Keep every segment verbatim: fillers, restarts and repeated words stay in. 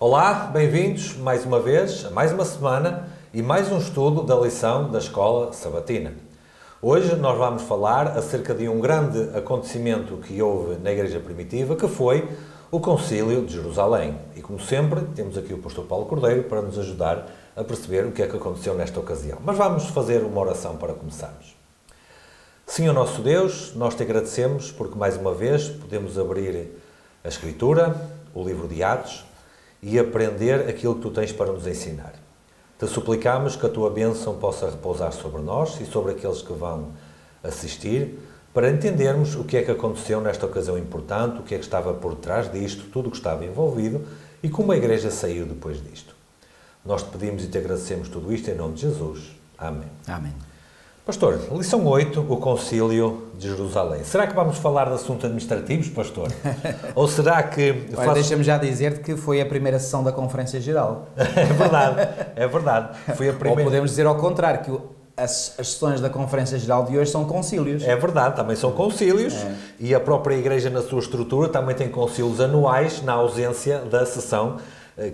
Olá, bem-vindos mais uma vez a mais uma semana e mais um estudo da lição da Escola Sabatina. Hoje nós vamos falar acerca de um grande acontecimento que houve na Igreja Primitiva, que foi o Concílio de Jerusalém. E como sempre, temos aqui o pastor Paulo Cordeiro para nos ajudar a perceber o que é que aconteceu nesta ocasião. Mas vamos fazer uma oração para começarmos. Senhor nosso Deus, nós te agradecemos porque mais uma vez podemos abrir a Escritura, o Livro de Atos, e aprender aquilo que Tu tens para nos ensinar. Te suplicamos que a Tua bênção possa repousar sobre nós e sobre aqueles que vão assistir, para entendermos o que é que aconteceu nesta ocasião importante, o que é que estava por trás disto, tudo o que estava envolvido e como a Igreja saiu depois disto. Nós te pedimos e te agradecemos tudo isto em nome de Jesus. Amém. Amém. Pastor, lição oito, o Concílio de Jerusalém. Será que vamos falar de assuntos administrativos, pastor? Ou será que... Faço... Deixa-me já dizer que foi a primeira sessão da Conferência Geral. É verdade, é verdade. Foi a primeira... Ou podemos dizer ao contrário, que as, as sessões da Conferência Geral de hoje são concílios. É verdade, também são concílios. É. E a própria Igreja, na sua estrutura, também tem concílios anuais na ausência da sessão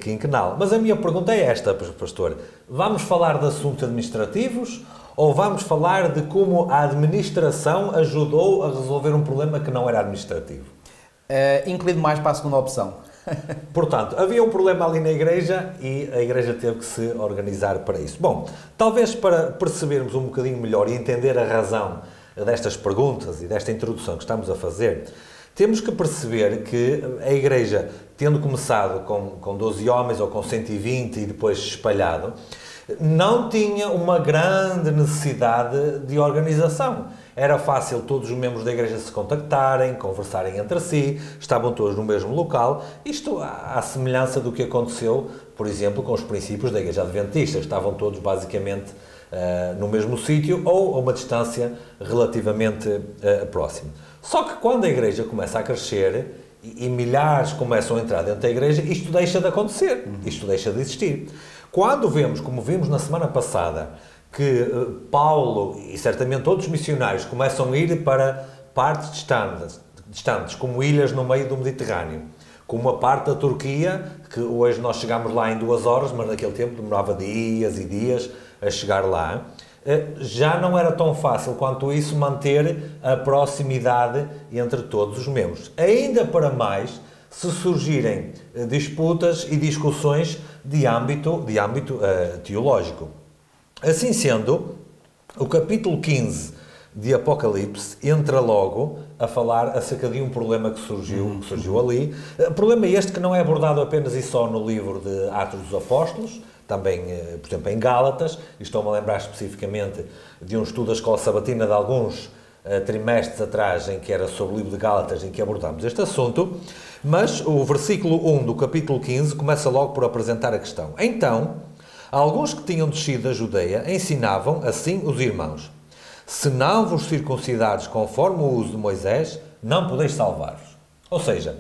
quinquenal. Mas a minha pergunta é esta, pastor. Vamos falar de assuntos administrativos... Ou vamos falar de como a administração ajudou a resolver um problema que não era administrativo? Uh, inclino mais para a segunda opção. Portanto, havia um problema ali na Igreja e a Igreja teve que se organizar para isso. Bom, talvez para percebermos um bocadinho melhor e entender a razão destas perguntas e desta introdução que estamos a fazer, temos que perceber que a Igreja, tendo começado com, com doze homens ou com cento e vinte e depois espalhado, não tinha uma grande necessidade de organização. Era fácil todos os membros da Igreja se contactarem, conversarem entre si, estavam todos no mesmo local. Isto à semelhança do que aconteceu, por exemplo, com os princípios da Igreja Adventista. Estavam todos basicamente uh, no mesmo sítio ou a uma distância relativamente uh, próxima. Só que quando a Igreja começa a crescer e, e milhares começam a entrar dentro da Igreja, isto deixa de acontecer, isto deixa de existir. Quando vemos, como vimos na semana passada, que Paulo e certamente outros missionários começam a ir para partes distantes, distantes, como ilhas no meio do Mediterrâneo, como a parte da Turquia, que hoje nós chegamos lá em duas horas, mas naquele tempo demorava dias e dias a chegar lá, já não era tão fácil quanto isso manter a proximidade entre todos os membros. Ainda para mais, se surgirem disputas e discussões de âmbito, de âmbito uh, teológico. Assim sendo, o capítulo quinze de Apocalipse entra logo a falar acerca de um problema que surgiu, que surgiu ali. Uh, problema este que não é abordado apenas e só no livro de Atos dos Apóstolos, também, uh, por exemplo, em Gálatas, e estou-me a lembrar especificamente de um estudo da Escola Sabatina de alguns uh, trimestres atrás, em que era sobre o livro de Gálatas, em que abordámos este assunto. Mas o versículo um do capítulo quinze começa logo por apresentar a questão. Então, alguns que tinham descido da Judeia ensinavam assim os irmãos: se não vos circuncidares conforme o uso de Moisés, não podeis salvar-vos. Ou seja,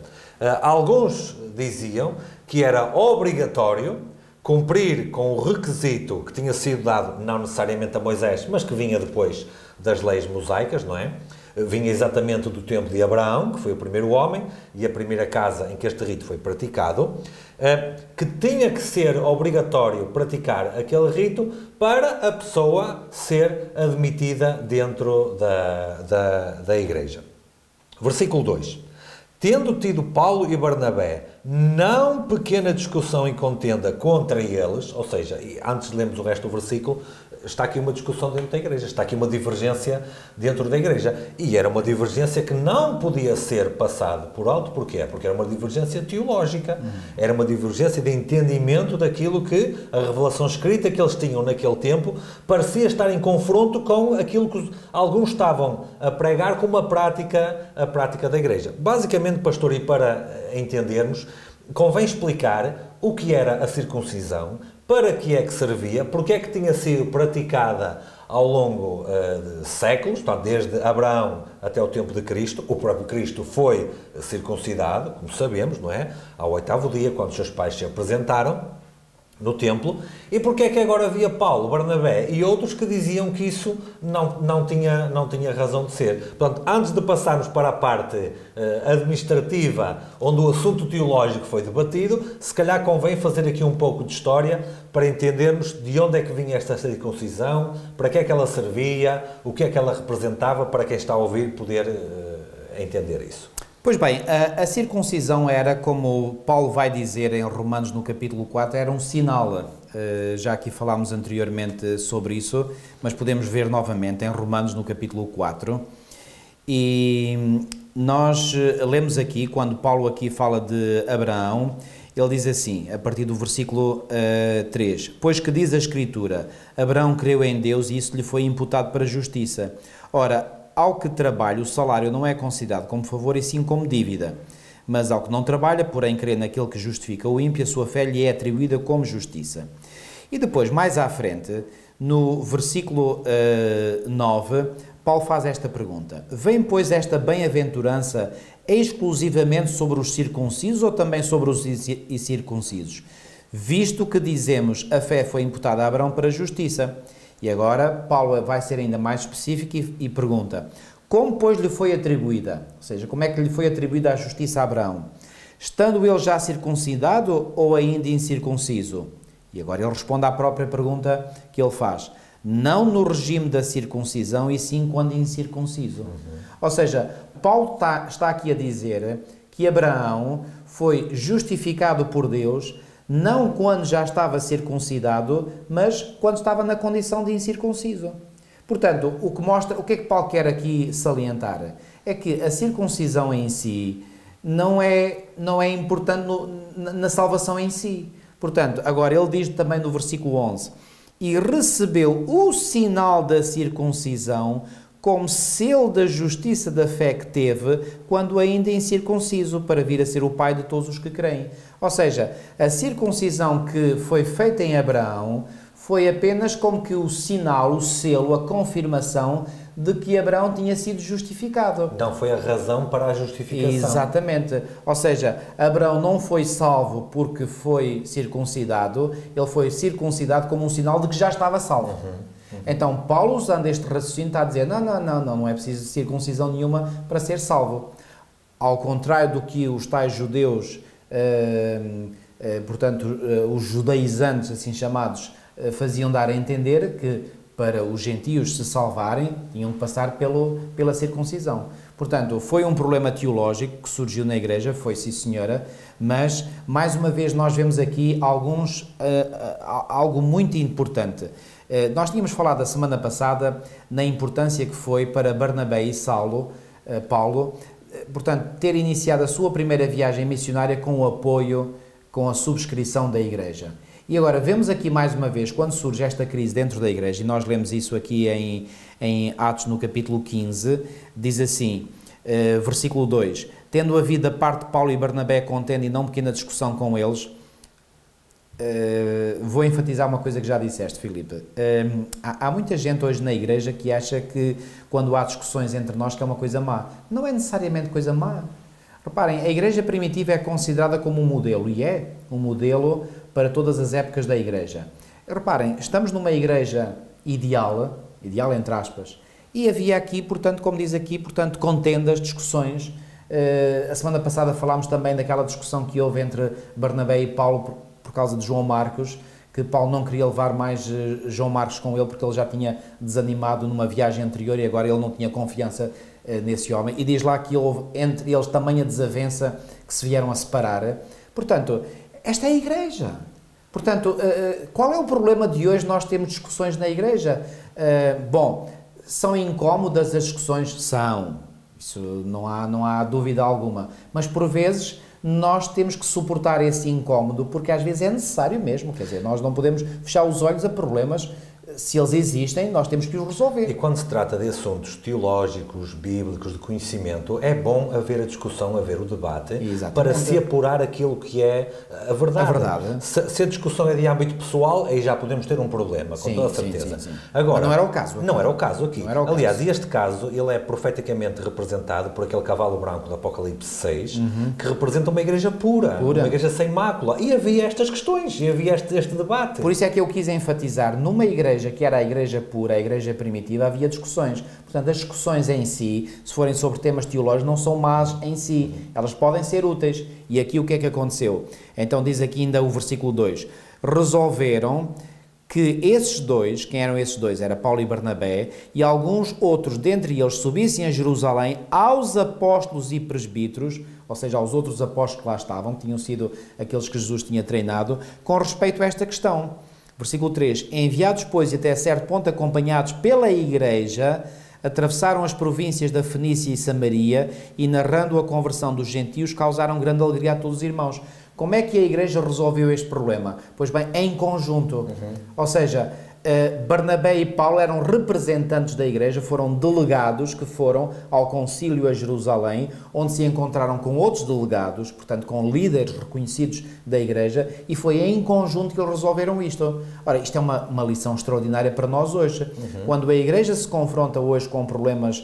alguns diziam que era obrigatório cumprir com o requisito que tinha sido dado, não necessariamente a Moisés, mas que vinha depois das leis mosaicas, não é? Vinha exatamente do tempo de Abraão, que foi o primeiro homem e a primeira casa em que este rito foi praticado, que tinha que ser obrigatório praticar aquele rito para a pessoa ser admitida dentro da, da, da Igreja. Versículo dois. Tendo tido Paulo e Barnabé não pequena discussão e contenda contra eles, ou seja, antes de lermos o resto do versículo, está aqui uma discussão dentro da Igreja, está aqui uma divergência dentro da Igreja. E era uma divergência que não podia ser passada por alto. Porquê? Porque era uma divergência teológica, uhum. Era uma divergência de entendimento daquilo que a revelação escrita que eles tinham naquele tempo parecia estar em confronto com aquilo que alguns estavam a pregar como a prática, a prática da Igreja. Basicamente, pastor, e para entendermos, convém explicar o que era a circuncisão, para que é que servia, porque é que tinha sido praticada ao longo uh, de séculos, portanto, desde Abraão até o tempo de Cristo. O próprio Cristo foi circuncidado, como sabemos, não é? Ao oitavo dia, quando os seus pais se apresentaram. no templo. E porque é que agora havia Paulo, Barnabé e outros que diziam que isso não, não, tinha, não tinha razão de ser? Portanto, antes de passarmos para a parte uh, administrativa, onde o assunto teológico foi debatido, se calhar convém fazer aqui um pouco de história para entendermos de onde é que vinha esta circuncisão, para que é que ela servia, o que é que ela representava, para quem está a ouvir poder uh, entender isso. Pois bem, a, a circuncisão era, como Paulo vai dizer em Romanos no capítulo quatro, era um sinal. Já aqui falámos anteriormente sobre isso, mas podemos ver novamente em Romanos no capítulo quatro. E nós lemos aqui, quando Paulo aqui fala de Abraão, ele diz assim, a partir do versículo três, pois que diz a Escritura, Abraão creu em Deus e isso lhe foi imputado para justiça. Ora, ao que trabalha, o salário não é considerado como favor e sim como dívida. Mas ao que não trabalha, porém crê naquele que justifica o ímpio, a sua fé lhe é atribuída como justiça. E depois, mais à frente, no versículo uh, nove, Paulo faz esta pergunta. Vem, pois, esta bem-aventurança exclusivamente sobre os circuncisos ou também sobre os incircuncisos? Visto que dizemos a fé foi imputada a Abraão para justiça. E agora Paulo vai ser ainda mais específico e, e pergunta, como pois lhe foi atribuída? Ou seja, como é que lhe foi atribuída a justiça a Abraão? Estando ele já circuncidado ou ainda incircunciso? E agora ele responde à própria pergunta que ele faz, não no regime da circuncisão e sim quando incircunciso. Uhum. Ou seja, Paulo está, está aqui a dizer que Abraão foi justificado por Deus não quando já estava circuncidado, mas quando estava na condição de incircunciso. Portanto, o que mostra, o que é que Paulo quer aqui salientar? É que a circuncisão em si não é, não é importante no, na, na salvação em si. Portanto, agora ele diz também no versículo onze, e recebeu o sinal da circuncisão como selo da justiça da fé que teve, quando ainda incircunciso, para vir a ser o pai de todos os que creem. Ou seja, a circuncisão que foi feita em Abraão foi apenas como que o sinal, o selo, a confirmação de que Abraão tinha sido justificado. Não foi a razão para a justificação. Exatamente. Ou seja, Abraão não foi salvo porque foi circuncidado, ele foi circuncidado como um sinal de que já estava salvo. Uhum. Então, Paulo, usando este raciocínio, está a dizer, não, não, não, não, não é preciso circuncisão nenhuma para ser salvo. Ao contrário do que os tais judeus, eh, eh, portanto, eh, os judaizantes, assim chamados, eh, faziam dar a entender que para os gentios se salvarem, tinham de passar pelo, pela circuncisão. Portanto, foi um problema teológico que surgiu na Igreja, foi sim senhora, mas, mais uma vez, nós vemos aqui alguns, uh, uh, algo muito importante. Uh, nós tínhamos falado a semana passada na importância que foi para Barnabé e Saulo, uh, Paulo, uh, portanto, ter iniciado a sua primeira viagem missionária com o apoio, com a subscrição da Igreja. E agora, vemos aqui mais uma vez, quando surge esta crise dentro da Igreja, e nós lemos isso aqui em, em Atos no capítulo quinze, diz assim, eh, versículo dois, tendo havido a parte de Paulo e Barnabé contendo e não pequena discussão com eles, eh, vou enfatizar uma coisa que já disseste, Filipe. Eh, há, há muita gente hoje na Igreja que acha que quando há discussões entre nós que é uma coisa má. Não é necessariamente coisa má. Reparem, a Igreja Primitiva é considerada como um modelo, e é um modelo para todas as épocas da Igreja. Reparem, estamos numa Igreja ideal, ideal entre aspas, e havia aqui, portanto, como diz aqui, portanto, contendas, discussões. Uh, a semana passada falámos também daquela discussão que houve entre Barnabé e Paulo por, por causa de João Marcos, que Paulo não queria levar mais uh, João Marcos com ele porque ele já tinha desanimado numa viagem anterior e agora ele não tinha confiança uh, nesse homem. E diz lá que houve entre eles tamanha desavença que se vieram a separar. Portanto, esta é a Igreja. Portanto, qual é o problema de hoje nós temos discussões na Igreja? Bom, são incómodas as discussões? São. Isso não há, não há dúvida alguma. Mas, por vezes, nós temos que suportar esse incómodo, porque às vezes é necessário mesmo. Quer dizer, nós não podemos fechar os olhos a problemas se eles existem, nós temos que os resolver. E quando se trata de assuntos teológicos, bíblicos, de conhecimento, é bom haver a discussão, haver o debate, exatamente, para se apurar aquilo que é a verdade. A verdade. Se, se a discussão é de âmbito pessoal, aí já podemos ter um problema, sim, com toda a certeza. Sim, sim, sim. Agora, mas não era o caso aqui. Não era o caso aqui. Não era o caso. Aliás, este caso ele é profeticamente representado por aquele cavalo branco do Apocalipse seis, uhum, que representa uma igreja pura, pura, uma igreja sem mácula. E havia estas questões, e havia este, este debate. Por isso é que eu quis enfatizar, numa igreja que era a igreja pura, a igreja primitiva, havia discussões. Portanto, as discussões em si, se forem sobre temas teológicos, não são más em si. Elas podem ser úteis. E aqui o que é que aconteceu? Então diz aqui ainda o versículo dois. Resolveram que esses dois, quem eram esses dois? Era Paulo e Barnabé, e alguns outros dentre eles subissem a Jerusalém aos apóstolos e presbíteros, ou seja, aos outros apóstolos que lá estavam, que tinham sido aqueles que Jesus tinha treinado, com respeito a esta questão. Versículo três. Enviados, pois, e até certo ponto acompanhados pela igreja, atravessaram as províncias da Fenícia e Samaria e, narrando a conversão dos gentios, causaram grande alegria a todos os irmãos. Como é que a igreja resolveu este problema? Pois bem, em conjunto. Uhum. Ou seja, Barnabé e Paulo eram representantes da igreja, foram delegados que foram ao concílio a Jerusalém, onde se encontraram com outros delegados, portanto com líderes reconhecidos da igreja, e foi em conjunto que eles resolveram isto. Ora, isto é uma, uma lição extraordinária para nós hoje. Uhum. Quando a igreja se confronta hoje com problemas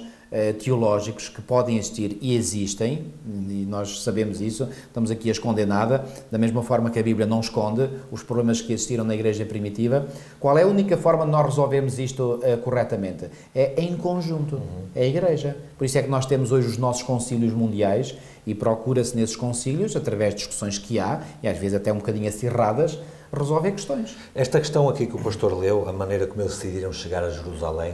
teológicos que podem existir e existem, e nós sabemos isso, estamos aqui a esconder nada, da mesma forma que a Bíblia não esconde os problemas que existiram na Igreja Primitiva. Qual é a única forma de nós resolvermos isto uh, corretamente? É em conjunto, uhum, é a Igreja. Por isso é que nós temos hoje os nossos concílios mundiais e procura-se nesses concílios, através de discussões que há, e às vezes até um bocadinho acirradas, resolver questões. Esta questão aqui que o pastor leu, a maneira como eles decidiram chegar a Jerusalém,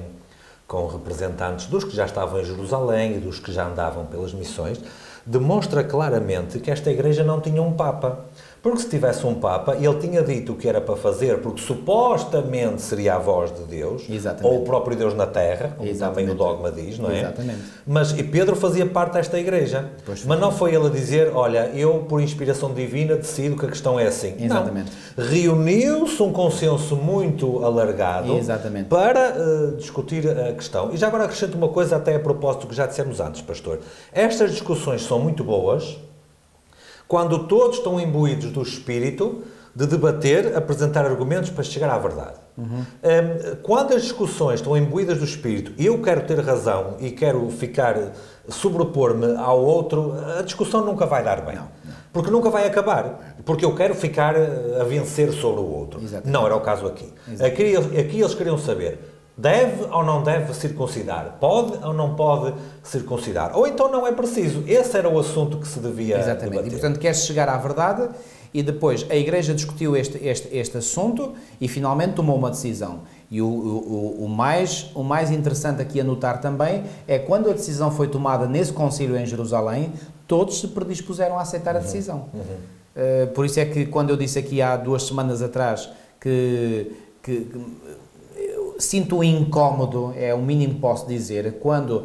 com representantes dos que já estavam em Jerusalém e dos que já andavam pelas missões, demonstra claramente que esta igreja não tinha um Papa. Porque se tivesse um Papa, ele tinha dito o que era para fazer, porque supostamente seria a voz de Deus, exatamente, ou o próprio Deus na Terra, como também o dogma diz, não é? Exatamente. Mas e Pedro fazia parte desta igreja. Pois mas foi. Não foi ele a dizer, olha, eu por inspiração divina decido que a questão é assim. Exatamente. Reuniu-se um consenso muito alargado, exatamente, para uh, discutir a questão. E já agora acrescento uma coisa até a propósito do que já dissemos antes, pastor. Estas discussões são muito boas, quando todos estão imbuídos do espírito de debater, apresentar argumentos para chegar à verdade. Uhum. Quando as discussões estão imbuídas do espírito, eu quero ter razão e quero ficar, sobrepor-me ao outro, a discussão nunca vai dar bem. Não, não. Porque nunca vai acabar. Porque eu quero ficar a vencer sobre o outro. Exatamente. Não era o caso aqui. Aqui. Aqui eles queriam saber, deve ou não deve circuncidar? Pode ou não pode circuncidar? Ou então não é preciso? Esse era o assunto que se devia, exatamente, debater. E, portanto, quer-se chegar à verdade e depois a Igreja discutiu este, este, este assunto e finalmente tomou uma decisão. E o, o, o, mais, o mais interessante aqui a notar também é quando a decisão foi tomada nesse concílio em Jerusalém, todos se predispuseram a aceitar, uhum, a decisão. Uhum. Uh, por isso é que quando eu disse aqui há duas semanas atrás que... que, que sinto incómodo, é o mínimo que posso dizer, quando uh,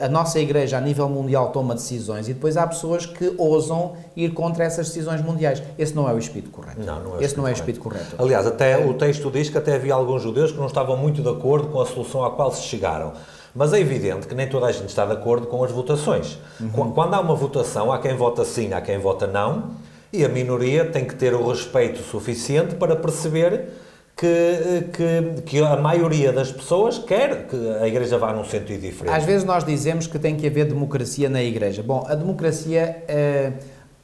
a nossa igreja a nível mundial toma decisões e depois há pessoas que ousam ir contra essas decisões mundiais. Esse não é o espírito correto. Não, não é o Esse não é o espírito correto. correto. Aliás, até é. o texto diz que até havia alguns judeus que não estavam muito de acordo com a solução à qual se chegaram. Mas é evidente que nem toda a gente está de acordo com as votações. Uhum. Quando há uma votação, há quem vota sim, há quem vota não, e a minoria tem que ter o respeito suficiente para perceber Que, que, que a maioria das pessoas quer que a Igreja vá num sentido diferente. Às vezes nós dizemos que tem que haver democracia na Igreja. Bom, a democracia eh,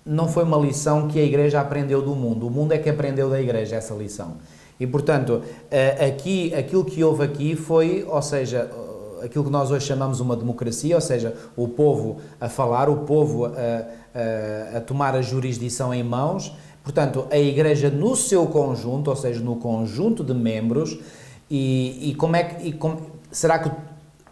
não foi uma lição que a Igreja aprendeu do mundo. O mundo é que aprendeu da Igreja essa lição. E, portanto, eh, aqui, aquilo que houve aqui foi, ou seja, aquilo que nós hoje chamamos uma democracia, ou seja, o povo a falar, o povo a, a, a tomar a jurisdição em mãos. Portanto, a Igreja no seu conjunto, ou seja, no conjunto de membros, e, e como é que... E como, será que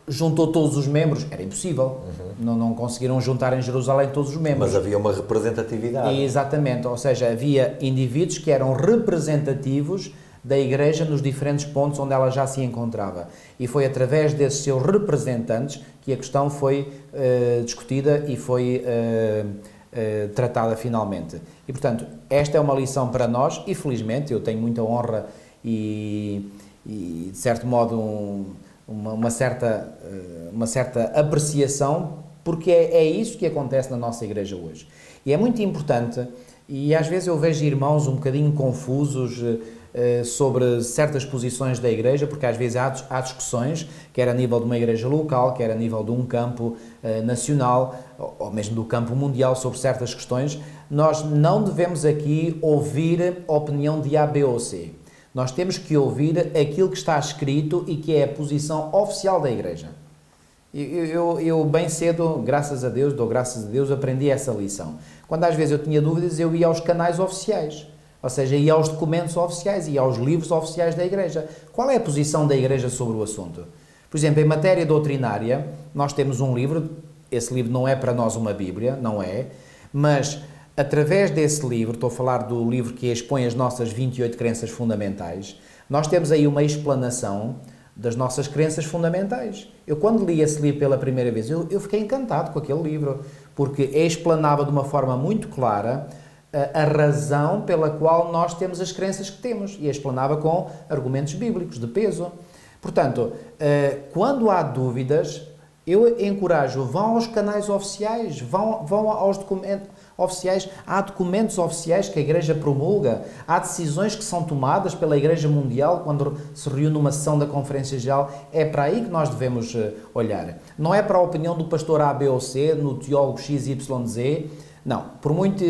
juntou todos os membros? Era impossível. Uhum. Não, não conseguiram juntar em Jerusalém todos os membros. Mas havia uma representatividade. E, exatamente, ou seja, havia indivíduos que eram representativos da Igreja nos diferentes pontos onde ela já se encontrava. E foi através desses seus representantes que a questão foi uh, discutida e foi... Uh, Uh, tratada finalmente. E, portanto, esta é uma lição para nós e, felizmente, eu tenho muita honra e, e, de certo modo, um, uma, uma, certa, uma certa apreciação, porque é, é isso que acontece na nossa Igreja hoje. E é muito importante, e às vezes eu vejo irmãos um bocadinho confusos uh, sobre certas posições da Igreja, porque às vezes há, há discussões, quer a nível de uma Igreja local, quer a nível de um campo uh, nacional, ou, ou mesmo do campo mundial, sobre certas questões. Nós não devemos aqui ouvir a opinião de A, B ou C. Nós temos que ouvir aquilo que está escrito e que é a posição oficial da Igreja. Eu, eu, eu bem cedo, graças a Deus, dou graças a Deus, aprendi essa lição. Quando às vezes eu tinha dúvidas, eu ia aos canais oficiais, ou seja, ia aos documentos oficiais, ia aos livros oficiais da Igreja. Qual é a posição da Igreja sobre o assunto? Por exemplo, em matéria doutrinária, nós temos um livro, esse livro não é para nós uma Bíblia, não é, mas através desse livro, estou a falar do livro que expõe as nossas vinte e oito crenças fundamentais, nós temos aí uma explanação das nossas crenças fundamentais. Eu, quando li esse livro pela primeira vez, eu, eu fiquei encantado com aquele livro, porque explanava de uma forma muito clara a, a razão pela qual nós temos as crenças que temos, e explanava com argumentos bíblicos de peso. Portanto, quando há dúvidas, eu encorajo, vão aos canais oficiais, vão, vão aos documentos oficiais, há documentos oficiais que a Igreja promulga, há decisões que são tomadas pela Igreja Mundial quando se reúne uma sessão da Conferência Geral. É para aí que nós devemos olhar. Não é para a opinião do pastor A, B ou C, no teólogo X Y Z, não. Por muito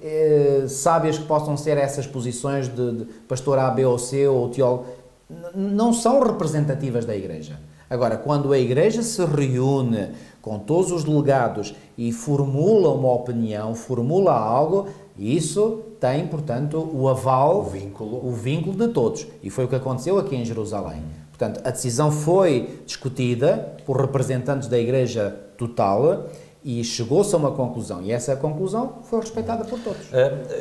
eh, sábias que possam ser essas posições de, de pastor A, B ou C ou teólogo, não são representativas da Igreja. Agora, quando a Igreja se reúne com todos os delegados e formula uma opinião, formula algo, isso tem, portanto, o aval, o vínculo, o vínculo de todos. E foi o que aconteceu aqui em Jerusalém. Portanto, a decisão foi discutida por representantes da Igreja total e chegou-se a uma conclusão. E essa conclusão foi respeitada por todos.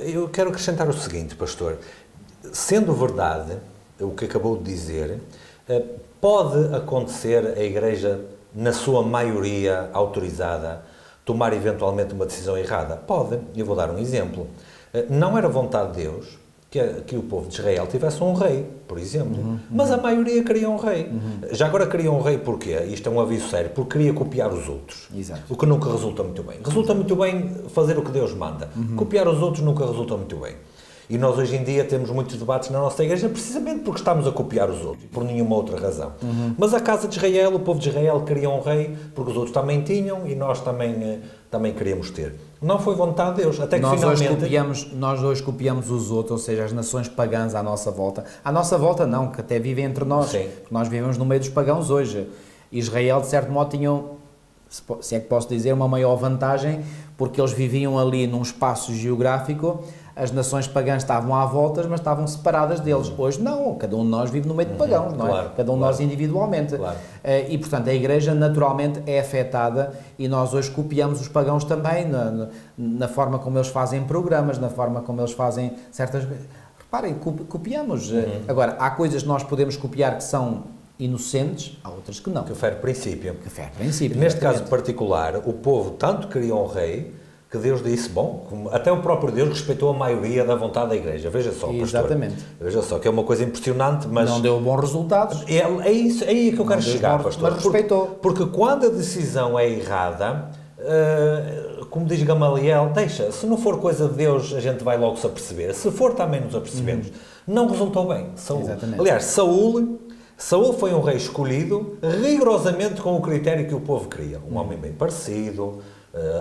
Eu quero acrescentar o seguinte, pastor. Sendo verdade o que acabou de dizer, pode acontecer a Igreja, na sua maioria autorizada, tomar eventualmente uma decisão errada? Pode. Eu vou dar um exemplo. Não era vontade de Deus que, que o povo de Israel tivesse um rei, por exemplo. Uhum, uhum. Mas a maioria queria um rei. Uhum. Já agora queria um rei porquê? Isto é um aviso sério. Porque queria copiar os outros. Exato. O que nunca resulta muito bem. Resulta muito bem fazer o que Deus manda. Uhum. Copiar os outros nunca resulta muito bem. E nós hoje em dia temos muitos debates na nossa Igreja precisamente porque estamos a copiar os outros, por nenhuma outra razão. Uhum. Mas a casa de Israel, o povo de Israel queria um rei porque os outros também tinham e nós também, também queríamos ter. Não foi vontade de Deus, até que nós finalmente... Hoje copiamos, nós hoje copiamos os outros, ou seja, as nações pagãs à nossa volta. À nossa volta não, que até vivem entre nós. Sim. Porque nós vivemos no meio dos pagãos hoje. Israel, de certo modo, tinham, se é que posso dizer, uma maior vantagem porque eles viviam ali num espaço geográfico. As nações pagãs estavam à volta, mas estavam separadas deles. Hoje não, cada um de nós vive no meio de pagãos, uhum, não é? Claro, cada um de claro, nós individualmente. Claro. E, portanto, a Igreja naturalmente é afetada e nós hoje copiamos os pagãos também na, na forma como eles fazem programas, na forma como eles fazem certas... Reparem, copiamos. Uhum. Agora, há coisas que nós podemos copiar que são inocentes, há outras que não. Que fere princípio. Que fere princípio. Neste caso particular, o povo tanto queria um rei que Deus disse, bom, até o próprio Deus respeitou a maioria da vontade da Igreja. Veja só, pastor. Exatamente. Veja só, que é uma coisa impressionante, mas... Não deu bons resultados. É, é isso, é aí que eu quero chegar, pastor. Mas respeitou. Porque, porque quando a decisão é errada, uh, como diz Gamaliel, deixa, se não for coisa de Deus, a gente vai logo se aperceber. Se for, também nos apercebemos. Uhum. Não resultou bem. Saúl. Exatamente. Aliás, Saúl... Saúl foi um rei escolhido rigorosamente com o critério que o povo queria. Um uhum. homem bem parecido...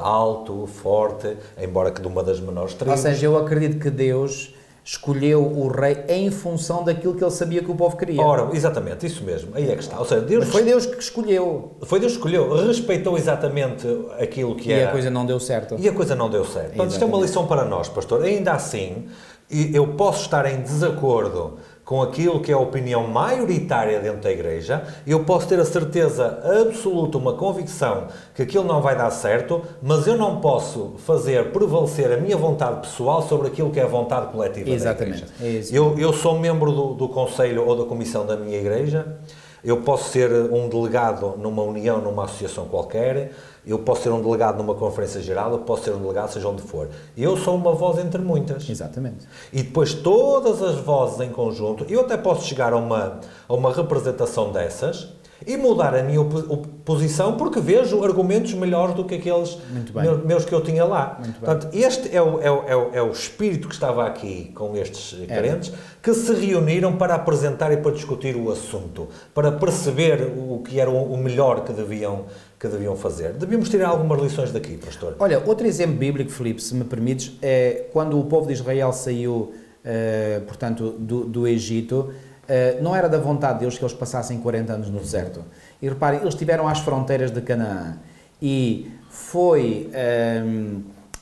alto, forte, embora que de uma das menores tribos. Ou seja, eu acredito que Deus escolheu o rei em função daquilo que ele sabia que o povo queria. Ora, exatamente, isso mesmo, aí é que está. Ou seja, Deus... Mas foi Deus que escolheu. Foi Deus que escolheu, respeitou exatamente aquilo que e era. E a coisa não deu certo. E a coisa não deu certo. Portanto, isto é uma lição para nós, pastor. Ainda assim, eu posso estar em desacordo com aquilo que é a opinião maioritária dentro da Igreja, eu posso ter a certeza absoluta, uma convicção, que aquilo não vai dar certo, mas eu não posso fazer prevalecer a minha vontade pessoal sobre aquilo que é a vontade coletiva. Exatamente. Da Igreja. Eu, eu sou membro do, do Conselho ou da Comissão da minha Igreja, eu posso ser um delegado numa união, numa associação qualquer, Eu posso ser um delegado numa conferência geral, eu posso ser um delegado, seja onde for. Eu sou uma voz entre muitas. Exatamente. E depois todas as vozes em conjunto, eu até posso chegar a uma, a uma representação dessas e mudar a minha posição porque vejo argumentos melhores do que aqueles meus que eu tinha lá. Muito bem. Portanto, este é o, é, o, é o espírito que estava aqui com estes é. crentes, que se reuniram para apresentar e para discutir o assunto, para perceber o que era o melhor que deviam que deviam fazer. Devíamos tirar algumas lições daqui, pastor. Olha, outro exemplo bíblico, Filipe, se me permites, é quando o povo de Israel saiu, eh, portanto, do, do Egito, eh, não era da vontade de Deus que eles passassem quarenta anos no deserto. E reparem, eles estiveram às fronteiras de Canaã e foi... Eh,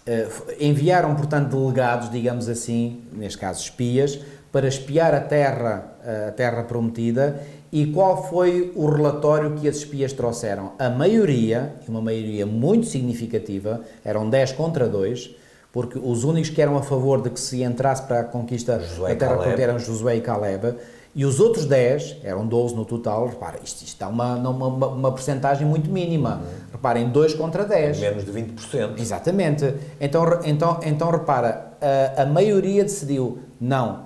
eh, enviaram, portanto, delegados, digamos assim, neste caso espias, para espiar a terra, a terra prometida. E qual foi o relatório que as espias trouxeram? A maioria, uma maioria muito significativa, eram dez contra dois, porque os únicos que eram a favor de que se entrasse para a conquista da terra prometida eram Josué e Caleb, e os outros dez, eram doze no total. Repara, isto, isto dá uma, uma, uma, uma porcentagem muito mínima. Uhum. Reparem, dois contra dez. Menos de vinte por cento. Exatamente. Então, então, então repara, a, a maioria decidiu não,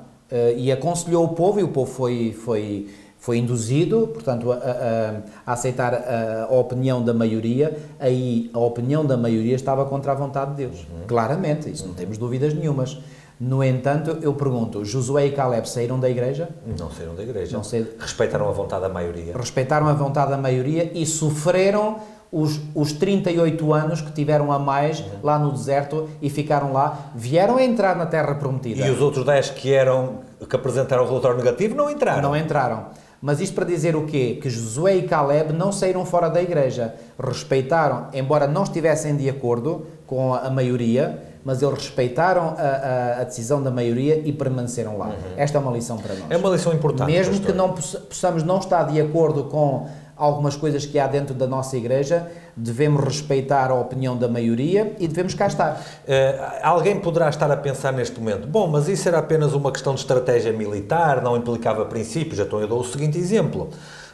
e aconselhou o povo, e o povo foi... foi Foi induzido, portanto, a, a, a aceitar a, a opinião da maioria. Aí a opinião da maioria estava contra a vontade de Deus. Uhum. Claramente, isso não temos dúvidas nenhumas. No entanto, eu pergunto, Josué e Caleb saíram da igreja? Não saíram da igreja. Não saíram. Respeitaram a vontade da maioria. Respeitaram a vontade da maioria e sofreram os, os trinta e oito anos que tiveram a mais, uhum, lá no deserto, e ficaram lá, vieram a entrar na terra prometida. E os outros dez que eram, que apresentaram o relatório negativo, não entraram. Não entraram. Mas isto para dizer o quê? Que Josué e Caleb não saíram fora da igreja. Respeitaram, embora não estivessem de acordo com a maioria, mas eles respeitaram a, a, a decisão da maioria e permaneceram lá. Uhum. Esta é uma lição para nós. É uma lição importante. Mesmo que não possamos não estar de acordo com algumas coisas que há dentro da nossa igreja, devemos respeitar a opinião da maioria e devemos cá estar. Uh, alguém poderá estar a pensar neste momento, bom, mas isso era apenas uma questão de estratégia militar, não implicava princípios. Então eu dou o seguinte exemplo.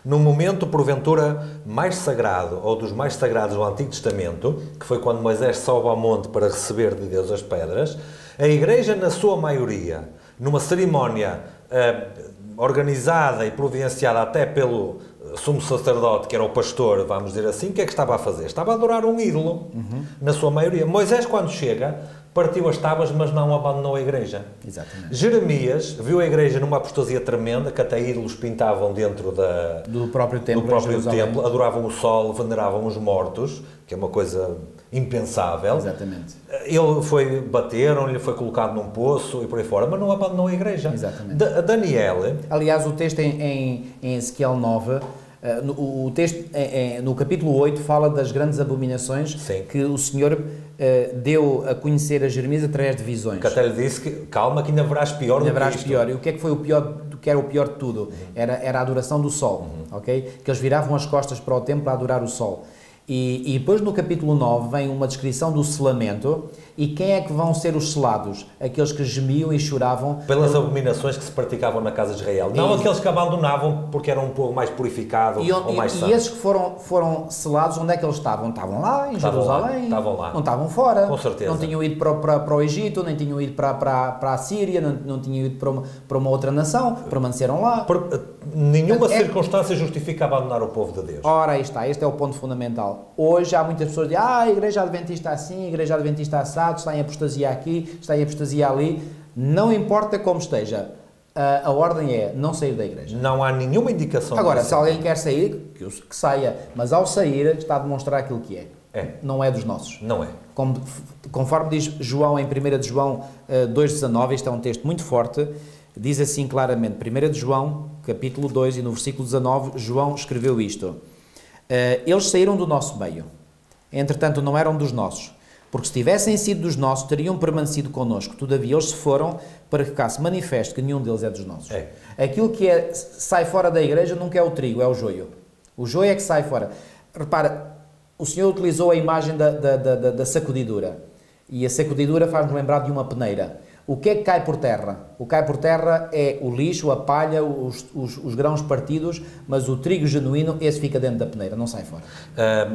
Num momento, porventura, mais sagrado, ou dos mais sagrados do Antigo Testamento, que foi quando Moisés sobe ao monte para receber de Deus as pedras, a igreja, na sua maioria, numa cerimónia uh, organizada e providenciada até pelo sumo sacerdote, que era o pastor, vamos dizer assim, o que é que estava a fazer? Estava a adorar um ídolo, uhum, na sua maioria. Moisés, quando chega, partiu as tábuas, mas não abandonou a igreja. Exatamente. Jeremias viu a igreja numa apostasia tremenda, que até ídolos pintavam dentro da, do próprio templo, do próprio templo, adoravam o sol, veneravam os mortos, que é uma coisa impensável. Exatamente. Ele foi, bateram, ele foi colocado num poço e por aí fora, mas não abandonou a igreja. Exatamente. Da, Daniel... Aliás, o texto em, em, em Ezequiel nove... Uh, no, o texto, eh, eh, no capítulo oito, fala das grandes abominações, sim, que o Senhor eh, deu a conhecer a Jeremias através de visões. Que até lhe disse que, calma, que ainda haverás pior ainda do haverás que pior. E o que é que foi o pior, o que era o pior de tudo? Uhum. Era, era a adoração do sol, uhum, ok? Que eles viravam as costas para o templo a adorar o sol. E, e depois no capítulo nove vem uma descrição do selamento. E quem é que vão ser os selados? Aqueles que gemiam e choravam pelas pelo... abominações que se praticavam na casa de Israel. Não e... aqueles que abandonavam porque eram um povo mais purificado e, ou e, mais santo. E esses que foram, foram selados, onde é que eles estavam? Estavam lá, em estavam Jerusalém. Lá, estavam lá. Não estavam fora. Com certeza. Não tinham ido para, para, para o Egito, nem tinham ido para, para, para a Síria, não, não tinham ido para uma, para uma outra nação. Permaneceram lá. Por, nenhuma é... circunstância justifica abandonar o povo de Deus. Ora, aí está. Este é o ponto fundamental. Hoje há muitas pessoas que dizem, ah, a Igreja Adventista assim, a Igreja Adventista assim, está em apostasia aqui, está em apostasia ali. Não importa como esteja, a, a ordem é não sair da igreja. Não há nenhuma indicação. Agora, se alguém quer sair, que, que saia, mas ao sair está a demonstrar aquilo que é. É. Não é dos nossos. Não é. Como, conforme diz João em primeira de João dois dezanove, este é um texto muito forte, diz assim claramente, primeira de João, capítulo dois e no versículo dezanove, João escreveu isto. Eles saíram do nosso meio, entretanto não eram dos nossos. Porque se tivessem sido dos nossos, teriam permanecido connosco. Todavia, eles se foram para que ficasse manifesto que nenhum deles é dos nossos. É. Aquilo que é, sai fora da igreja nunca é o trigo, é o joio. O joio é que sai fora. Repara, o Senhor utilizou a imagem da, da, da, da sacudidura. E a sacudidura faz-nos lembrar de uma peneira. O que é que cai por terra? O que cai por terra é o lixo, a palha, os, os, os grãos partidos, mas o trigo genuíno, esse fica dentro da peneira, não sai fora.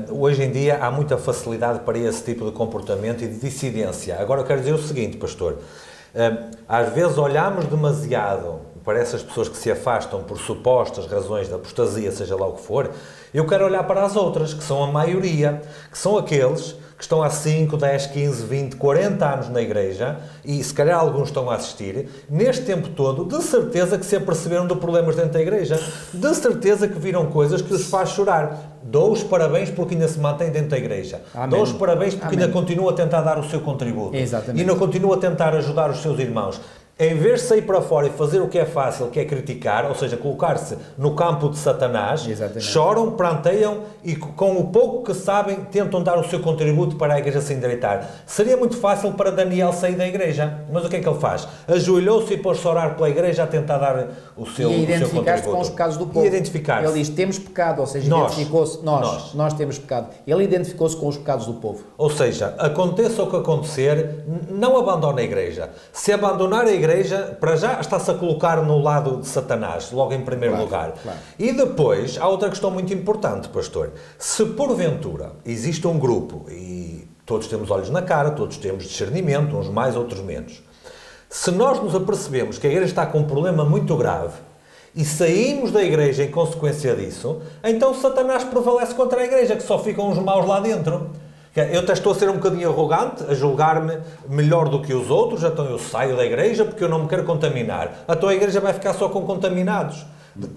Uh, hoje em dia há muita facilidade para esse tipo de comportamento e de dissidência. Agora eu quero dizer o seguinte, pastor, uh, às vezes olhamos demasiado para essas pessoas que se afastam por supostas razões de apostasia, seja lá o que for. Eu quero olhar para as outras, que são a maioria, que são aqueles que estão há cinco, dez, quinze, vinte, quarenta anos na igreja, e se calhar alguns estão a assistir, neste tempo todo, de certeza que se aperceberam de problemas dentro da igreja, de certeza que viram coisas que os faz chorar. Dou os parabéns porque ainda se mantém dentro da igreja. Amém. Dou os parabéns porque Amém. ainda continua a tentar dar o seu contributo. Exatamente. E ainda continua a tentar ajudar os seus irmãos. Em vez de sair para fora e fazer o que é fácil, que é criticar, ou seja, colocar-se no campo de Satanás, Exatamente. choram, planteiam e com o pouco que sabem tentam dar o seu contributo para a igreja se endireitar. Seria muito fácil para Daniel sair da igreja, mas o que é que ele faz? Ajoelhou-se e pôs-se a orar pela igreja a tentar dar o seu, e o seu contributo. E identificar-se com os pecados do povo. E identificar-se. Ele diz, temos pecado, ou seja, identificou-se, nós, nós. nós temos pecado. Ele identificou-se com os pecados do povo. Ou seja, aconteça o que acontecer, não abandona a igreja. Se abandonar a igreja, A igreja, para já, está-se a colocar no lado de Satanás, logo em primeiro claro, lugar. Claro. E depois, há outra questão muito importante, pastor. Se porventura existe um grupo, e todos temos olhos na cara, todos temos discernimento, uns mais, outros menos. Se nós nos apercebemos que a igreja está com um problema muito grave e saímos da igreja em consequência disso, então Satanás prevalece contra a igreja, que só ficam uns maus lá dentro. Eu até estou a ser um bocadinho arrogante, a julgar-me melhor do que os outros, então eu saio da igreja porque eu não me quero contaminar. Então a igreja vai ficar só com contaminados.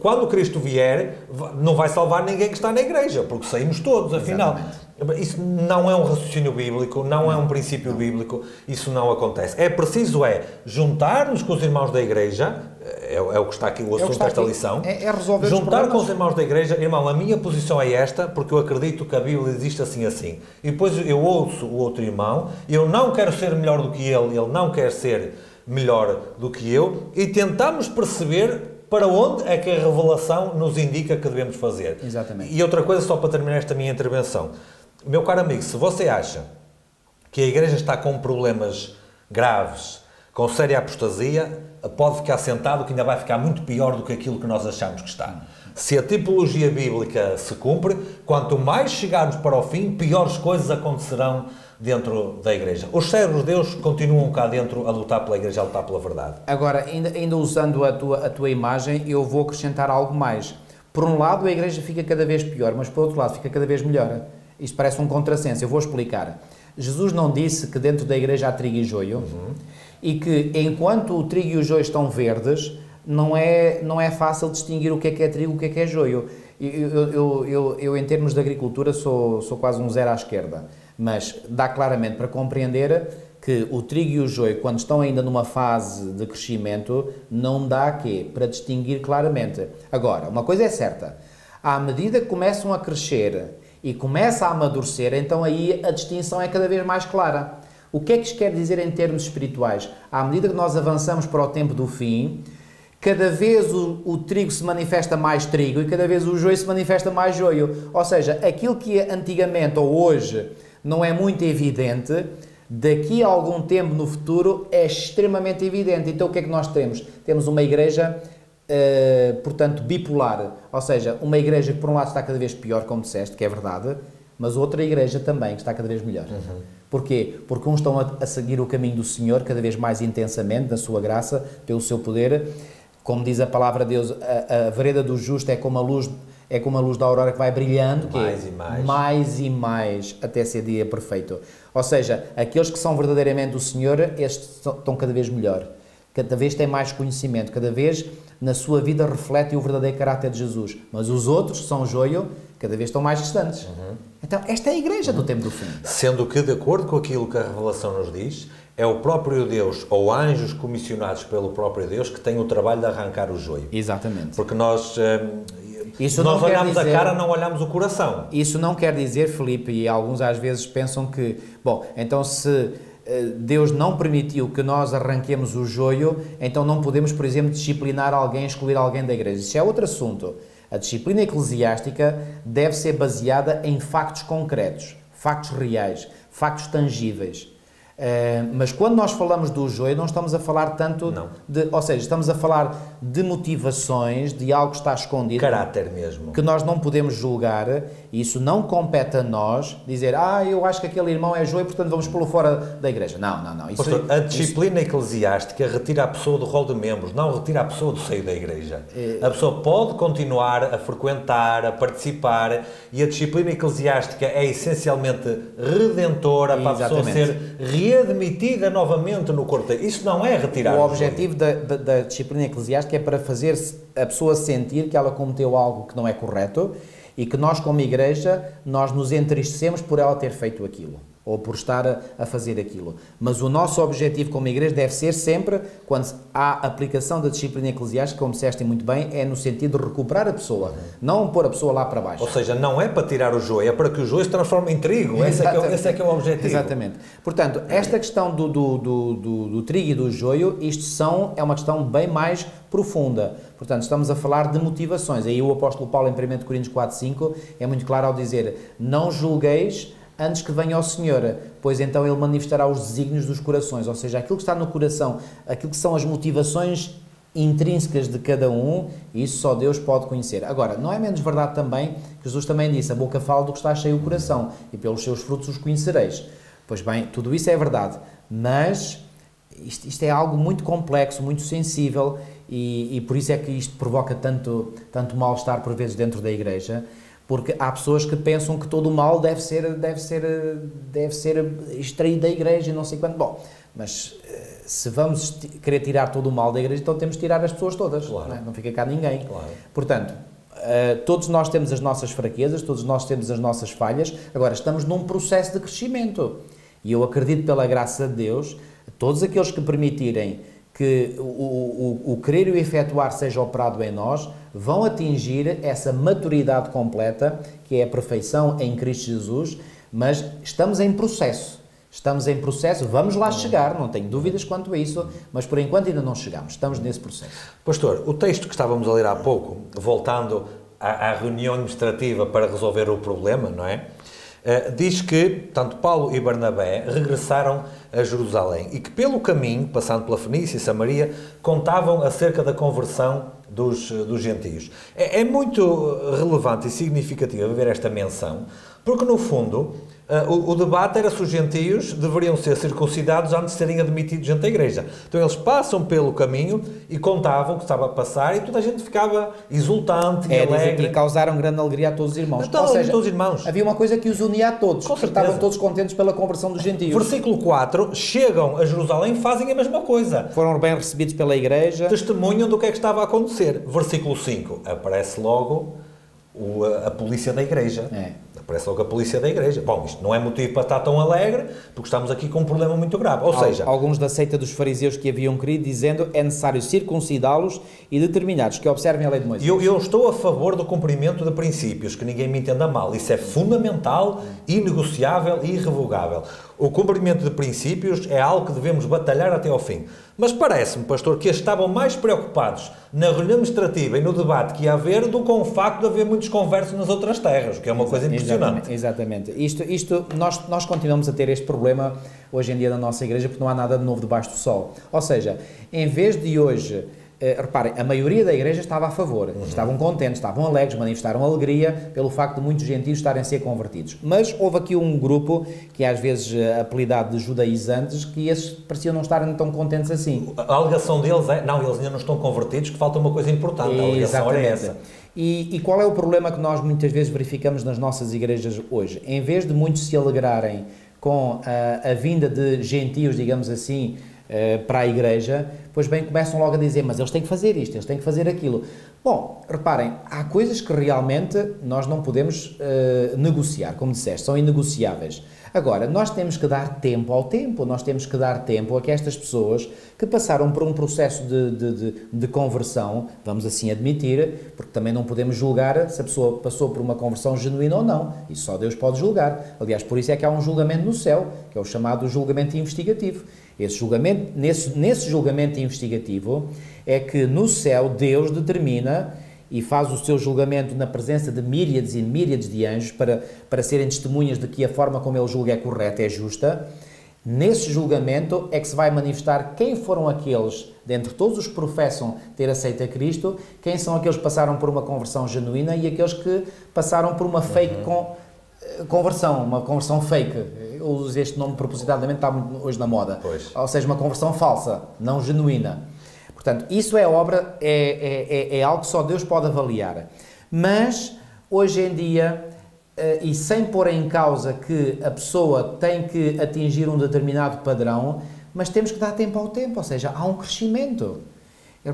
Quando Cristo vier, não vai salvar ninguém que está na igreja, porque saímos todos, afinal. Exatamente. Isso não é um raciocínio bíblico, não é um princípio bíblico, isso não acontece. É preciso é juntar-nos com os irmãos da igreja, é, é o que está aqui o assunto desta é lição, é, é resolver juntar os com os irmãos da igreja, irmão, a minha posição é esta, porque eu acredito que a Bíblia existe assim assim. E depois eu ouço o outro irmão, eu não quero ser melhor do que ele, ele não quer ser melhor do que eu, e tentamos perceber para onde é que a revelação nos indica que devemos fazer. Exatamente. E outra coisa, só para terminar esta minha intervenção. Meu caro amigo, se você acha que a igreja está com problemas graves, com séria apostasia, pode ficar sentado que ainda vai ficar muito pior do que aquilo que nós achamos que está. Se a tipologia bíblica se cumpre, quanto mais chegarmos para o fim, piores coisas acontecerão dentro da igreja. Os servos de Deus continuam cá dentro a lutar pela igreja, a lutar pela verdade. Agora, ainda, ainda usando a tua, a tua imagem, eu vou acrescentar algo mais. Por um lado, a igreja fica cada vez pior, mas por outro lado, fica cada vez melhor. Isto parece um contrassenso, eu vou explicar. Jesus não disse que dentro da igreja há trigo e joio, uhum. e que enquanto o trigo e o joio estão verdes, não é, não é fácil distinguir o que é que é trigo e o que é que é joio. Eu, eu, eu, eu em termos de agricultura, sou, sou quase um zero à esquerda. Mas dá claramente para compreender que o trigo e o joio, quando estão ainda numa fase de crescimento, não dá a quê? Para distinguir claramente. Agora, uma coisa é certa, à medida que começam a crescer e começa a amadurecer, então aí a distinção é cada vez mais clara. O que é que isto quer dizer em termos espirituais? À medida que nós avançamos para o tempo do fim, cada vez o, o trigo se manifesta mais trigo e cada vez o joio se manifesta mais joio. Ou seja, aquilo que antigamente ou hoje não é muito evidente, daqui a algum tempo no futuro é extremamente evidente. Então o que é que nós temos? Temos uma igreja, uh, portanto, bipolar, ou seja, uma igreja que por um lado está cada vez pior, como disseste, que é verdade, mas outra igreja também que está cada vez melhor. Uhum. Porquê? Porque uns estão a, a seguir o caminho do Senhor cada vez mais intensamente, da sua graça, pelo seu poder. Como diz a palavra de Deus, a, a vereda do justo é como a luz... É como a luz da aurora que vai brilhando, mais, que, e mais. mais e mais, até ser dia perfeito. Ou seja, aqueles que são verdadeiramente o Senhor, estes estão cada vez melhor, cada vez têm mais conhecimento, cada vez na sua vida refletem o verdadeiro caráter de Jesus. Mas os outros, que são joio, cada vez estão mais distantes. Uhum. Então, esta é a igreja uhum. do tempo do fim. Sendo que, de acordo com aquilo que a revelação nos diz, é o próprio Deus, ou anjos comissionados pelo próprio Deus, que tem o trabalho de arrancar o joio. Exatamente. Porque nós... Hum, Isso Nós não olhamos dizer, a cara, não olhamos o coração. Isso não quer dizer, Filipe, e alguns às vezes pensam que, bom, então se Deus não permitiu que nós arranquemos o joio, então não podemos, por exemplo, disciplinar alguém, excluir alguém da igreja. Isso é outro assunto. A disciplina eclesiástica deve ser baseada em factos concretos, factos reais, factos tangíveis. Uh, mas quando nós falamos do joio, não estamos a falar tanto não. de... Ou seja, estamos a falar de motivações, de algo que está escondido. Caráter mesmo. Que nós não podemos julgar, e isso não compete a nós, dizer, ah, eu acho que aquele irmão é joio, portanto vamos pô-lo fora da igreja. Não, não, não. Isso, Pastor, a disciplina isso... eclesiástica retira a pessoa do rol de membros, não retira a pessoa do seio da igreja. É... A pessoa pode continuar a frequentar, a participar, e a disciplina eclesiástica é essencialmente redentora para Exatamente. a pessoa ser readmitida novamente no corpo. Isso não é retirar. O objetivo da, da, da disciplina eclesiástica é para fazer a pessoa sentir que ela cometeu algo que não é correto e que nós, como igreja, nós nos entristecemos por ela ter feito aquilo ou por estar a, a fazer aquilo. Mas o nosso objetivo como igreja deve ser sempre, quando há aplicação da disciplina eclesiástica, como disseste muito bem, é no sentido de recuperar a pessoa, não pôr a pessoa lá para baixo. Ou seja, não é para tirar o joio, é para que o joio se transforme em trigo. Esse é, que é, esse é que é o objetivo. Exatamente. Portanto, esta questão do, do, do, do, do trigo e do joio, isto são, é uma questão bem mais profunda. Portanto, estamos a falar de motivações. Aí o apóstolo Paulo, em primeira Coríntios quatro, cinco, é muito claro ao dizer, não julgueis antes que venha ao Senhor, pois então Ele manifestará os desígnios dos corações, ou seja, aquilo que está no coração, aquilo que são as motivações intrínsecas de cada um, isso só Deus pode conhecer. Agora, não é menos verdade também, que Jesus também disse, a boca fala do que está cheio o coração, e pelos seus frutos os conhecereis. Pois bem, tudo isso é verdade, mas isto, isto é algo muito complexo, muito sensível, e, e por isso é que isto provoca tanto, tanto mal-estar por vezes dentro da igreja, porque há pessoas que pensam que todo o mal deve ser, deve ser, deve ser extraído da igreja e não sei quanto. Bom, mas se vamos querer tirar todo o mal da igreja, então temos que tirar as pessoas todas, claro. não, é? Não fica cá ninguém. Claro. Portanto, todos nós temos as nossas fraquezas, todos nós temos as nossas falhas, agora estamos num processo de crescimento. E eu acredito, pela graça de Deus, todos aqueles que permitirem que o, o, o querer e o efetuar seja operado em nós, vão atingir essa maturidade completa, que é a perfeição em Cristo Jesus, mas estamos em processo, estamos em processo, vamos lá chegar, não tenho dúvidas quanto a isso, mas por enquanto ainda não chegamos, estamos nesse processo. Pastor, o texto que estávamos a ler há pouco, voltando à, à reunião administrativa para resolver o problema, não é? Uh, diz que, tanto Paulo e Barnabé regressaram a Jerusalém e que pelo caminho, passando pela Fenícia e Samaria, contavam acerca da conversão dos, dos gentios. É, é muito relevante e significativo ver esta menção, porque no fundo uh, o, o debate era se os gentios deveriam ser circuncidados antes de serem admitidos junto à igreja. Então eles passam pelo caminho e contavam o que estava a passar e toda a gente ficava exultante e é, alegre. E causaram grande alegria a todos os irmãos. Ou seja, todos os irmãos. Havia uma coisa que os unia a todos, estavam todos contentes pela conversão dos gentios. Versículo quatro, chegam a Jerusalém e fazem a mesma coisa. Foram bem recebidos pela igreja. Testemunham do que é que estava a acontecer. Versículo cinco, aparece logo o, a, a polícia da igreja. É. Parece logo a polícia da igreja. Bom, isto não é motivo para estar tão alegre, porque estamos aqui com um problema muito grave. Ou Al, seja... Alguns da seita dos fariseus que haviam crido, dizendo é necessário circuncidá-los e determinados que observem a lei de Moisés. Eu, eu estou a favor do cumprimento de princípios, que ninguém me entenda mal. Isso é fundamental, inegociável e irrevogável. O cumprimento de princípios é algo que devemos batalhar até ao fim. Mas parece-me, pastor, que estavam mais preocupados na reunião administrativa e no debate que ia haver do com o facto de haver muitos conversos nas outras terras, que é uma coisa impressionante. Exatamente, exatamente. Isto, isto, nós, nós continuamos a ter este problema hoje em dia na nossa igreja porque não há nada de novo debaixo do sol. Ou seja, em vez de hoje, eh, reparem, a maioria da igreja estava a favor, uhum. estavam contentes, estavam alegres, manifestaram alegria pelo facto de muitos gentios estarem a ser convertidos. Mas houve aqui um grupo que às vezes apelidado de judaizantes que esses pareciam não estarem tão contentes assim. A alegação deles é, não, eles ainda não estão convertidos, que falta uma coisa importante, e, a alegação era essa. E, e qual é o problema que nós muitas vezes verificamos nas nossas igrejas hoje? Em vez de muitos se alegrarem com a, a vinda de gentios, digamos assim, uh, para a igreja, pois bem, começam logo a dizer, mas eles têm que fazer isto, eles têm que fazer aquilo. Bom, reparem, há coisas que realmente nós não podemos uh, negociar, como disseste, são inegociáveis. Agora, nós temos que dar tempo ao tempo, nós temos que dar tempo a que estas pessoas que passaram por um processo de, de, de, de conversão, vamos assim admitir, porque também não podemos julgar se a pessoa passou por uma conversão genuína ou não, isso só Deus pode julgar. Aliás, por isso é que há um julgamento no céu, que é o chamado julgamento investigativo. Esse julgamento, nesse, nesse julgamento investigativo é que no céu Deus determina e faz o seu julgamento na presença de míriades e míriades de anjos para, para serem testemunhas de que a forma como ele julga é correta, é justa, Nesse julgamento é que se vai manifestar quem foram aqueles, dentre todos os que professam ter aceito a Cristo, quem são aqueles que passaram por uma conversão genuína e aqueles que passaram por uma fake uhum. con conversão, uma conversão fake. Eu uso este nome propositadamente, está hoje na moda. Pois. Ou seja, uma conversão falsa, não genuína. Portanto, isso é obra, é, é, é algo que só Deus pode avaliar. Mas, hoje em dia... Uh, e sem pôr em causa que a pessoa tem que atingir um determinado padrão, mas temos que dar tempo ao tempo, ou seja, há um crescimento.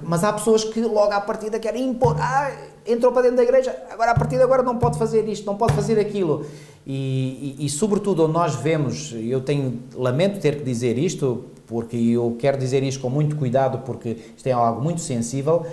Mas há pessoas que logo à partida querem impor, ah, entrou para dentro da igreja, agora à partida agora não pode fazer isto, não pode fazer aquilo. E, e, e sobretudo nós vemos, eu tenho, lamento ter que dizer isto, porque eu quero dizer isto com muito cuidado, porque isto é algo muito sensível.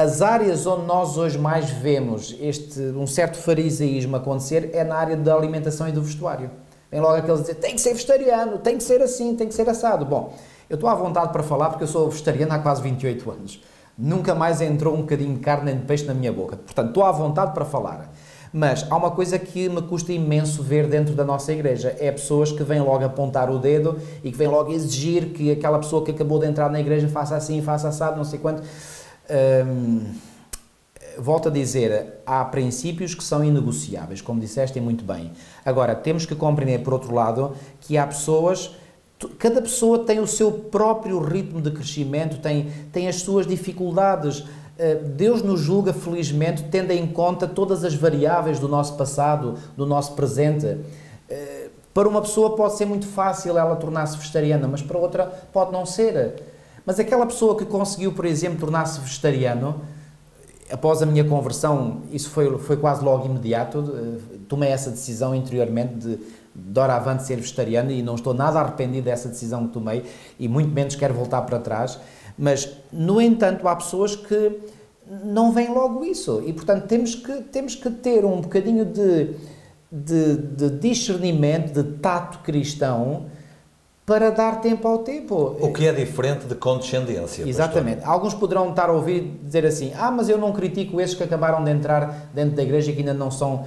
As áreas onde nós hoje mais vemos este, um certo fariseísmo acontecer é na área da alimentação e do vestuário. Vem logo aqueles dizer, tem que ser vegetariano, tem que ser assim, tem que ser assado. Bom, eu estou à vontade para falar porque eu sou vegetariano há quase vinte e oito anos. Nunca mais entrou um bocadinho de carne nem de peixe na minha boca. Portanto, estou à vontade para falar. Mas há uma coisa que me custa imenso ver dentro da nossa igreja. É pessoas que vêm logo apontar o dedo e que vêm logo exigir que aquela pessoa que acabou de entrar na igreja faça assim, faça assado, não sei quanto... Hum, volto a dizer, há princípios que são inegociáveis, como disseste muito bem. Agora, temos que compreender, por outro lado, que há pessoas, cada pessoa tem o seu próprio ritmo de crescimento, tem, tem as suas dificuldades. Deus nos julga, felizmente, tendo em conta todas as variáveis do nosso passado, do nosso presente. Para uma pessoa pode ser muito fácil ela tornar-se vegetariana, mas para outra pode não ser. Mas aquela pessoa que conseguiu, por exemplo, tornar-se vegetariano, após a minha conversão, isso foi, foi quase logo imediato, tomei essa decisão interiormente de, de hora avante ser vegetariano e não estou nada arrependido dessa decisão que tomei e muito menos quero voltar para trás. Mas, no entanto, há pessoas que não veem logo isso e, portanto, temos que, temos que ter um bocadinho de, de, de discernimento, de tato cristão, para dar tempo ao tempo. O que é diferente de condescendência. Exatamente. Pastor. Alguns poderão estar a ouvir dizer assim, ah, mas eu não critico esses que acabaram de entrar dentro da igreja e que ainda não são uh,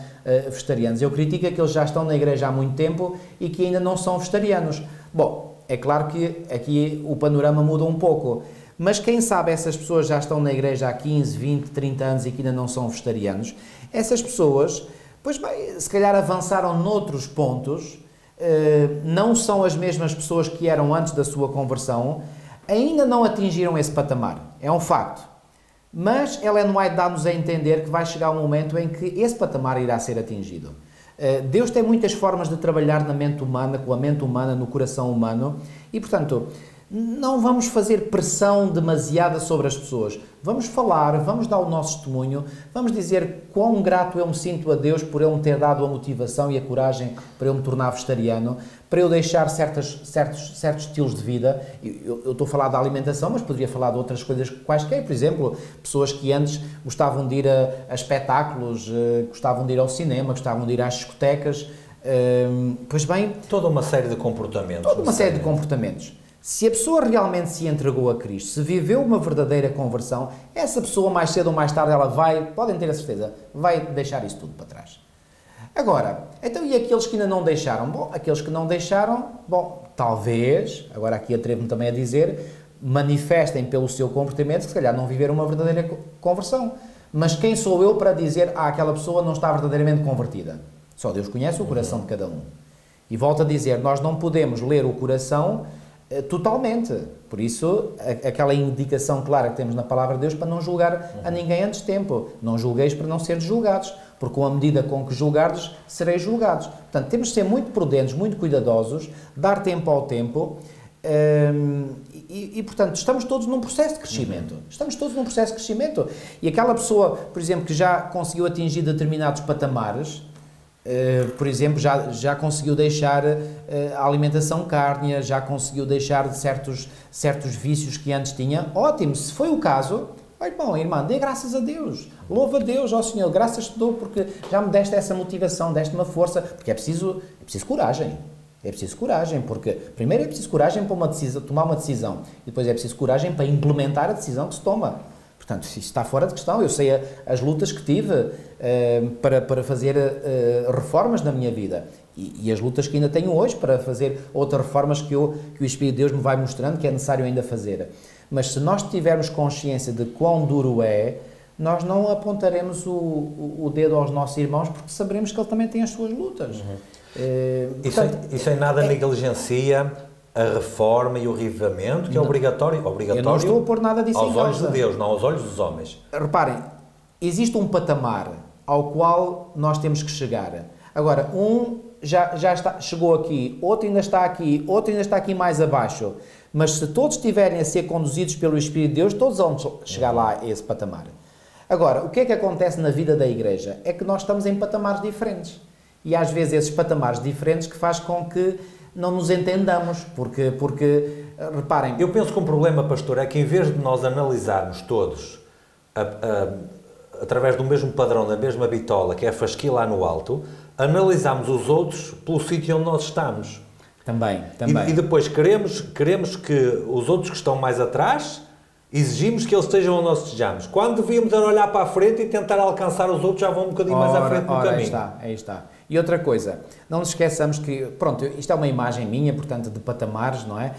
vegetarianos. Eu critico aqueles que já estão na igreja há muito tempo e que ainda não são vegetarianos. Bom, é claro que aqui o panorama muda um pouco, mas quem sabe essas pessoas já estão na igreja há quinze, vinte, trinta anos e que ainda não são vegetarianos. Essas pessoas, pois bem, se calhar avançaram noutros pontos, Uh, não são as mesmas pessoas que eram antes da sua conversão, ainda não atingiram esse patamar, é um facto. Mas Ellen White dá-nos a entender que vai chegar um momento em que esse patamar irá ser atingido. Uh, Deus tem muitas formas de trabalhar na mente humana, com a mente humana, no coração humano, e portanto, não vamos fazer pressão demasiada sobre as pessoas. Vamos falar, vamos dar o nosso testemunho, vamos dizer quão grato eu me sinto a Deus por Ele me ter dado a motivação e a coragem para eu me tornar vegetariano, para eu deixar certas, certos, certos estilos de vida. Eu, eu estou a falar da alimentação, mas poderia falar de outras coisas quaisquer. Por exemplo, pessoas que antes gostavam de ir a, a espetáculos, gostavam de ir ao cinema, gostavam de ir às discotecas. Hum, pois bem... Toda uma série de comportamentos. Toda uma série de comportamentos. Se a pessoa realmente se entregou a Cristo, se viveu uma verdadeira conversão, essa pessoa mais cedo ou mais tarde ela vai, podem ter a certeza, vai deixar isso tudo para trás. Agora, então e aqueles que ainda não deixaram? Bom, aqueles que não deixaram, bom, talvez, agora aqui atrevo-me também a dizer, manifestem pelo seu comportamento que se calhar não viveram uma verdadeira conversão. Mas quem sou eu para dizer, ah, aquela pessoa não está verdadeiramente convertida? Só Deus conhece o coração de cada um. E volto a dizer, nós não podemos ler o coração... Totalmente. Por isso, a, aquela indicação clara que temos na Palavra de Deus para não julgar uhum. a ninguém antes de tempo. Não julgueis para não seres julgados, porque com a medida com que julgardes, sereis julgados. Portanto, temos de ser muito prudentes, muito cuidadosos, dar tempo ao tempo um, e, e, portanto, estamos todos num processo de crescimento. Uhum. Estamos todos num processo de crescimento. E aquela pessoa, por exemplo, que já conseguiu atingir determinados patamares... Uh, por exemplo, já, já conseguiu deixar uh, a alimentação cárnea, já conseguiu deixar de certos, certos vícios que antes tinha. Ótimo, se foi o caso, olha, bom, irmã, dê graças a Deus, louva a Deus, ó Senhor, graças te dou porque já me deste essa motivação, deste uma força, porque é preciso, é preciso coragem. É preciso coragem, porque primeiro é preciso coragem para uma decisão, tomar uma decisão, e depois é preciso coragem para implementar a decisão que se toma. Portanto, isso está fora de questão. Eu sei a, as lutas que tive uh, para, para fazer uh, reformas na minha vida e, e as lutas que ainda tenho hoje para fazer outras reformas que, eu, que o Espírito de Deus me vai mostrando que é necessário ainda fazer. Mas se nós tivermos consciência de quão duro é, nós não apontaremos o, o, o dedo aos nossos irmãos porque saberemos que ele também tem as suas lutas. Uhum. Uh, portanto, isso, em, isso em nada é, negligencia a reforma e o revivimento, que não, é obrigatório, obrigatório eu não estou a pôr nada disso aos olhos de Deus, não aos olhos dos homens. Reparem, existe um patamar ao qual nós temos que chegar. Agora, um já, já está, chegou aqui, outro ainda está aqui, outro ainda está aqui mais abaixo. Mas se todos estiverem a ser conduzidos pelo Espírito de Deus, todos vão chegar lá a esse patamar. Agora, o que é que acontece na vida da Igreja? É que nós estamos em patamares diferentes. E às vezes esses patamares diferentes que faz com que não nos entendamos, porque, porque, reparem... Eu penso que um problema, pastor, é que em vez de nós analisarmos todos a, a, através do mesmo padrão, da mesma bitola, que é a fasquia lá no alto, analisamos os outros pelo sítio onde nós estamos. Também, também. E, e depois queremos, queremos que os outros que estão mais atrás, exigimos que eles estejam onde nós estejamos. Quando devíamos olhar para a frente e tentar alcançar os outros, já vão um bocadinho ora, mais à frente no ora, caminho. Aí está, aí está. E outra coisa, não nos esqueçamos que, pronto, isto é uma imagem minha, portanto, de patamares, não é? Uh,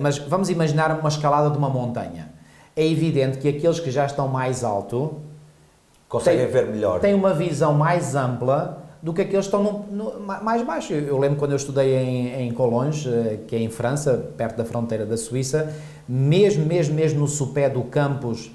mas vamos imaginar uma escalada de uma montanha. É evidente que aqueles que já estão mais alto... Conseguem ver melhor. Têm uma visão mais ampla do que aqueles que estão no, no, mais baixo. Eu lembro quando eu estudei em, em Cologne, que é em França, perto da fronteira da Suíça, mesmo, mesmo, mesmo no sopé do campus...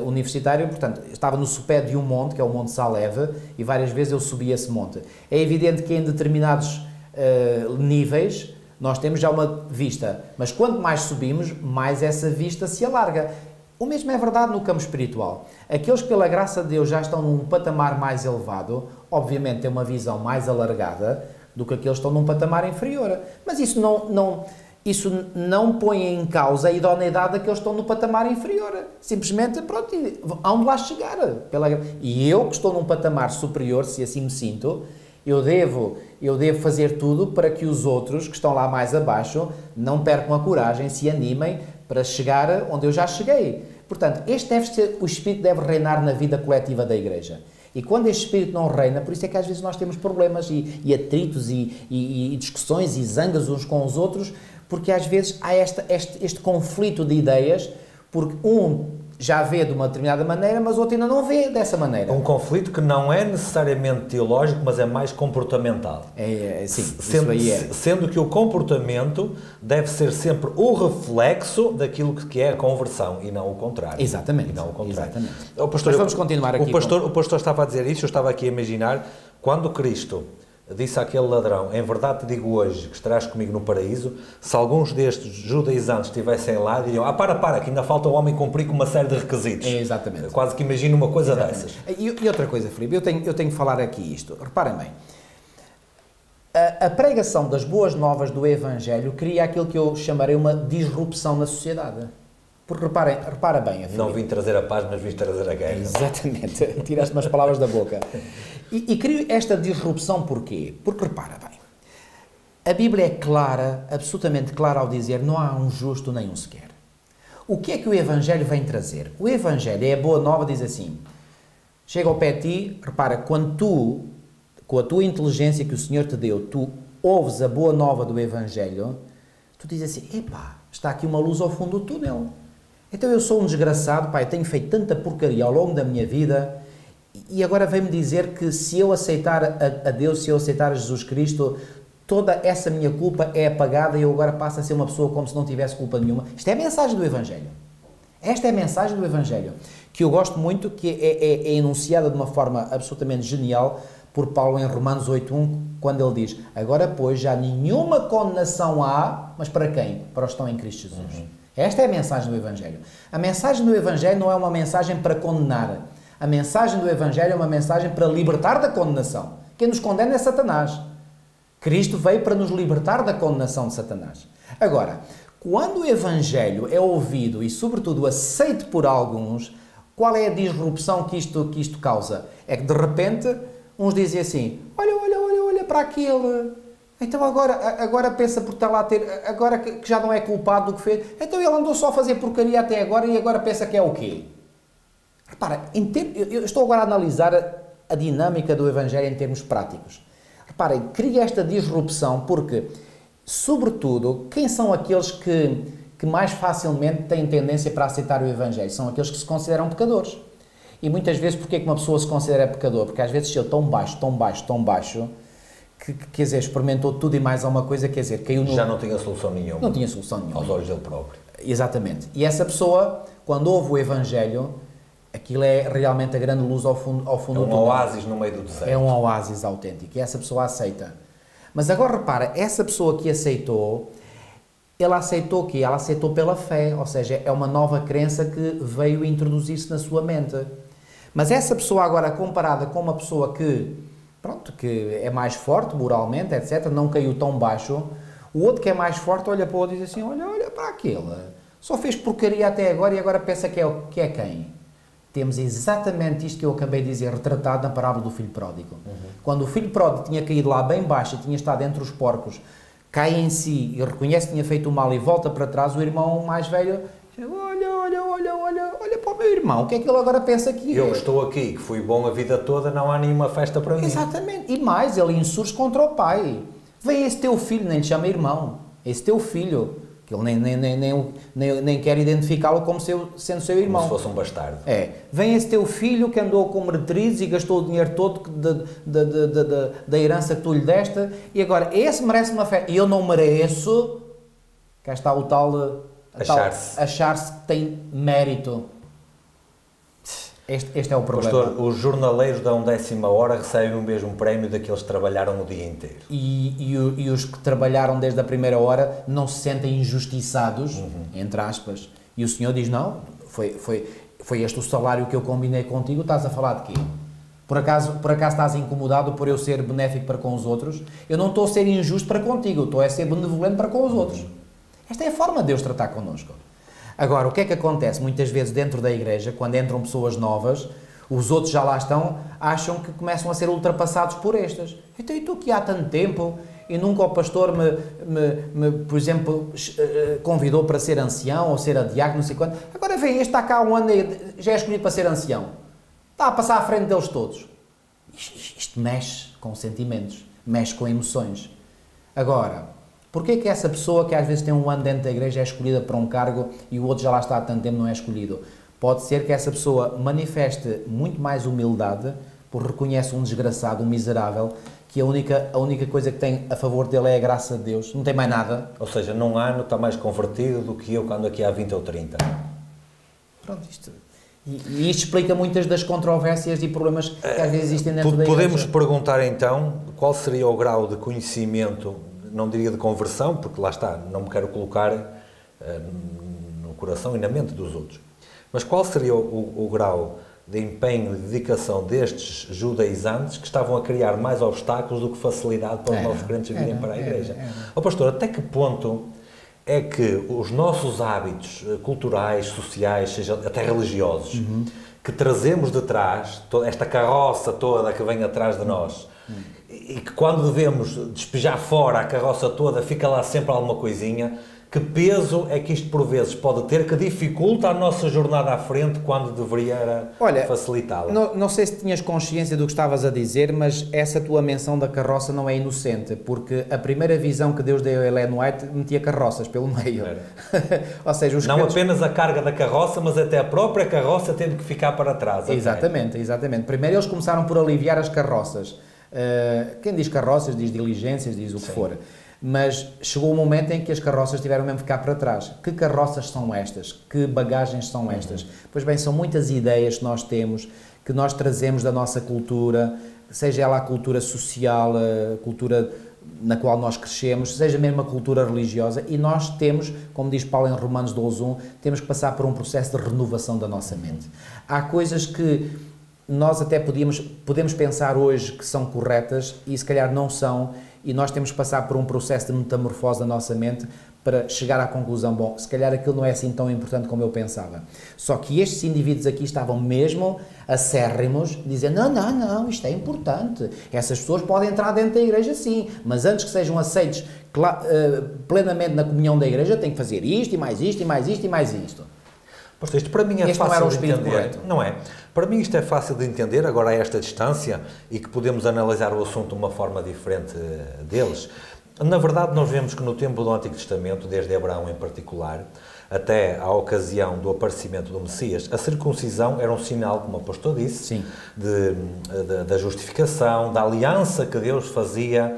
Uh, universitário, portanto, estava no sopé de um monte, que é o Monte Saleve, e várias vezes eu subi esse monte. É evidente que em determinados uh, níveis nós temos já uma vista, mas quanto mais subimos, mais essa vista se alarga. O mesmo é verdade no campo espiritual. Aqueles que, pela graça de Deus, já estão num patamar mais elevado, obviamente têm uma visão mais alargada do que aqueles que estão num patamar inferior. Mas isso não... não Isso não põe em causa a idoneidade daqueles que estão no patamar inferior. Simplesmente, pronto, aonde lá chegar. Pela... E eu, que estou num patamar superior, se assim me sinto, eu devo, eu devo fazer tudo para que os outros, que estão lá mais abaixo, não percam a coragem, se animem para chegar onde eu já cheguei. Portanto, este deve ser, o Espírito deve reinar na vida coletiva da Igreja. E quando este Espírito não reina, por isso é que às vezes nós temos problemas e, e atritos e, e, e discussões e zangas uns com os outros, porque às vezes há esta, este, este conflito de ideias, porque um já vê de uma determinada maneira, mas o outro ainda não vê dessa maneira. Um conflito que não é necessariamente teológico, mas é mais comportamental. É, é sim, sendo, isso aí é. Sendo que o comportamento deve ser sempre o reflexo daquilo que é a conversão, e não o contrário. Exatamente. E não o contrário. Exatamente. O pastor, mas vamos continuar aqui. O pastor, com... o pastor estava a dizer isso, eu estava aqui a imaginar, quando Cristo... disse àquele ladrão, em verdade te digo hoje que estarás comigo no paraíso, se alguns destes judaizantes estivessem lá, diriam, ah, para, para, que ainda falta o homem cumprir com uma série de requisitos. É, exatamente. Quase que imagino uma coisa exatamente. dessas. E, e outra coisa, Filipe, eu tenho, eu tenho que falar aqui isto. Reparem bem, a, a pregação das boas novas do Evangelho cria aquilo que eu chamarei uma disrupção na sociedade. Porque reparem, repara bem... Não vim trazer a paz, mas vim trazer a guerra. Exatamente. Tiraste umas palavras da boca. E, e crio esta disrupção porquê? Porque repara bem, a Bíblia é clara, absolutamente clara ao dizer não há um justo nem um sequer. O que é que o Evangelho vem trazer? O Evangelho é a boa nova, diz assim, chega ao pé de ti, repara, quando tu, com a tua inteligência que o Senhor te deu, tu ouves a boa nova do Evangelho, tu dizes assim, epá, está aqui uma luz ao fundo do túnel. Então eu sou um desgraçado, pai, tenho feito tanta porcaria ao longo da minha vida e agora vem-me dizer que se eu aceitar a, a Deus, se eu aceitar a Jesus Cristo, toda essa minha culpa é apagada e eu agora passo a ser uma pessoa como se não tivesse culpa nenhuma. Isto é a mensagem do Evangelho. Esta é a mensagem do Evangelho, que eu gosto muito, que é, é, é enunciada de uma forma absolutamente genial por Paulo em Romanos oito um, quando ele diz, agora, pois, já nenhuma condenação há, mas para quem? Para os que estão em Cristo Jesus. Uhum. Esta é a mensagem do Evangelho. A mensagem do Evangelho não é uma mensagem para condenar. A mensagem do Evangelho é uma mensagem para libertar da condenação. Quem nos condena é Satanás. Cristo veio para nos libertar da condenação de Satanás. Agora, quando o Evangelho é ouvido e, sobretudo, aceito por alguns, qual é a disrupção que isto, que isto causa? É que, de repente, uns dizem assim, olha, olha, olha, olha para aquele... Então agora, agora pensa por estar lá a ter, agora que já não é culpado do que fez, então ele andou só a fazer porcaria até agora e agora pensa que é o quê? Repara, em ter... eu estou agora a analisar a, a dinâmica do Evangelho em termos práticos. Reparem, cria esta disrupção porque, sobretudo, quem são aqueles que, que mais facilmente têm tendência para aceitar o Evangelho? São aqueles que se consideram pecadores. E muitas vezes, porque é que uma pessoa se considera pecador? Porque às vezes eu tão baixo, tão baixo, tão baixo, que, que quer dizer, experimentou tudo e mais alguma coisa, quer dizer, caiu no... Já não tinha solução nenhuma. Não tinha solução nenhuma. Aos olhos dele próprio. Exatamente. E essa pessoa, quando ouve o Evangelho, aquilo é realmente a grande luz ao fundo, ao fundo do túnel. É um oásis no meio do deserto. É um oásis autêntico e essa pessoa aceita. Mas agora repara, essa pessoa que aceitou, ela aceitou o quê? Ela aceitou pela fé, ou seja, é uma nova crença que veio introduzir-se na sua mente. Mas essa pessoa agora comparada com uma pessoa que, pronto, que é mais forte moralmente, etcétera, não caiu tão baixo, o outro que é mais forte olha para o outro e diz assim, olha, olha para aquele, só fez porcaria até agora e agora pensa que é, que é quem? Temos exatamente isto que eu acabei de dizer, retratado na parábola do filho pródigo. Uhum. Quando o filho pródigo tinha caído lá bem baixo, tinha estado entre os porcos, cai em si e reconhece que tinha feito o mal e volta para trás, o irmão mais velho, olha, olha, olha, olha, olha para o meu irmão, o que é que ele agora pensa aqui? Eu estou aqui, que fui bom a vida toda, não há nenhuma festa para mim. Exatamente, e mais, ele insurge contra o pai. Vem esse teu filho, nem te chama irmão, esse teu filho. Que ele nem, nem, nem, nem, nem, nem quer identificá-lo como seu, sendo seu irmão. Como se fosse um bastardo. É. Vem esse teu filho que andou com meretrizes e gastou o dinheiro todo de, de, de, de, de, da herança que tu lhe deste e agora esse merece uma festa. E eu não mereço. Cá está o tal... Achar-se. Achar-se que tem mérito. Este, este é o problema. Pastor, os jornaleiros da undécima hora recebem o mesmo prémio daqueles que trabalharam o dia inteiro. E, e, e os que trabalharam desde a primeira hora não se sentem injustiçados, uhum. entre aspas. E o senhor diz, não, foi, foi, foi este o salário que eu combinei contigo, estás a falar de quê? Por acaso, por acaso estás incomodado por eu ser benéfico para com os outros? Eu não estou a ser injusto para contigo, estou a ser benevolente para com os outros. Uhum. Esta é a forma de Deus tratar connosco. Agora, o que é que acontece? Muitas vezes dentro da igreja, quando entram pessoas novas, os outros já lá estão, acham que começam a ser ultrapassados por estas. Então, eu estou aqui há tanto tempo e nunca o pastor me, me, me por exemplo, convidou para ser ancião ou ser diácono, não sei quanto. Agora vem, este está cá há um ano e já é escolhido para ser ancião. Está a passar à frente deles todos. Isto, isto mexe com sentimentos, mexe com emoções. Agora... Porquê é que essa pessoa que às vezes tem um ano dentro da igreja é escolhida para um cargo e o outro já lá está há tanto tempo não é escolhido? Pode ser que essa pessoa manifeste muito mais humildade porque reconhece um desgraçado, um miserável, que a única, a única coisa que tem a favor dele é a graça de Deus, não tem mais nada. Ou seja, num ano está mais convertido do que eu quando aqui há vinte ou trinta. Pronto, isto... E, e isto explica muitas das controvérsias e problemas que às vezes existem dentro da igreja. Podemos perguntar então qual seria o grau de conhecimento... Não diria de conversão, porque lá está, não me quero colocar uh, no coração e na mente dos outros. Mas qual seria o, o, o grau de empenho e dedicação destes judaizantes que estavam a criar mais obstáculos do que facilidade para os novos crentes virem para a igreja? Ó pastor, até que ponto é que os nossos hábitos culturais, sociais, seja até religiosos, uhum. que trazemos de trás, toda esta carroça toda que vem atrás de nós, uhum. e que quando devemos despejar fora a carroça toda, fica lá sempre alguma coisinha, que peso é que isto por vezes pode ter, que dificulta a nossa jornada à frente quando deveria facilitá-la? Não, não sei se tinhas consciência do que estavas a dizer, mas essa tua menção da carroça não é inocente, porque a primeira visão que Deus deu a Ellen White metia carroças pelo meio. Ou seja, os não crentes... apenas a carga da carroça, mas até a própria carroça teve que ficar para trás. Exatamente, okay. exatamente. Primeiro eles começaram por aliviar as carroças. Uh, quem diz carroças, diz diligências, diz o que Sim. for. Mas chegou o momento em que as carroças tiveram mesmo que ficar para trás. Que carroças são estas? Que bagagens são estas? Uhum. Pois bem, são muitas ideias que nós temos, que nós trazemos da nossa cultura, seja ela a cultura social, a cultura na qual nós crescemos, seja mesmo a cultura religiosa, e nós temos, como diz Paulo em Romanos doze um, temos que passar por um processo de renovação da nossa mente. Há coisas que... nós até podíamos, podemos pensar hoje que são corretas e se calhar não são, e nós temos que passar por um processo de metamorfose da nossa mente para chegar à conclusão, bom, se calhar aquilo não é assim tão importante como eu pensava. Só que estes indivíduos aqui estavam mesmo acérrimos, dizendo, não, não, não, isto é importante, essas pessoas podem entrar dentro da igreja sim, mas antes que sejam aceitos plenamente na comunhão da igreja, tem que fazer isto e mais isto e mais isto e mais isto. Ou seja, para mim é este fácil não era um de entender. Correto. Não é? Para mim isto é fácil de entender, agora a esta distância, e que podemos analisar o assunto de uma forma diferente deles. Na verdade, nós vemos que no tempo do Antigo Testamento, desde Abraão em particular, até à ocasião do aparecimento do Messias, a circuncisão era um sinal, como o pastor disse, de, de, da justificação, da aliança que Deus fazia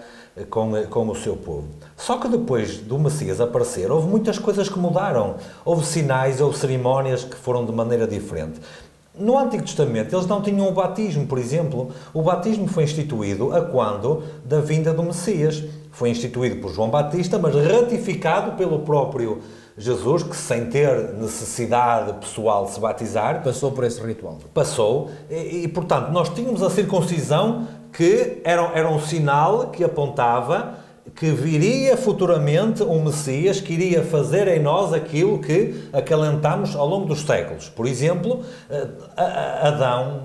com, com o seu povo. Só que depois do Messias aparecer, houve muitas coisas que mudaram. Houve sinais, houve cerimónias que foram de maneira diferente. No Antigo Testamento, eles não tinham o batismo, por exemplo. O batismo foi instituído a quando? Da vinda do Messias. Foi instituído por João Batista, mas ratificado pelo próprio Jesus, que sem ter necessidade pessoal de se batizar... Passou por esse ritual. Passou. E, e portanto, nós tínhamos a circuncisão, que era, era um sinal que apontava que viria futuramente um Messias que iria fazer em nós aquilo que acalentamos ao longo dos séculos. Por exemplo, Adão,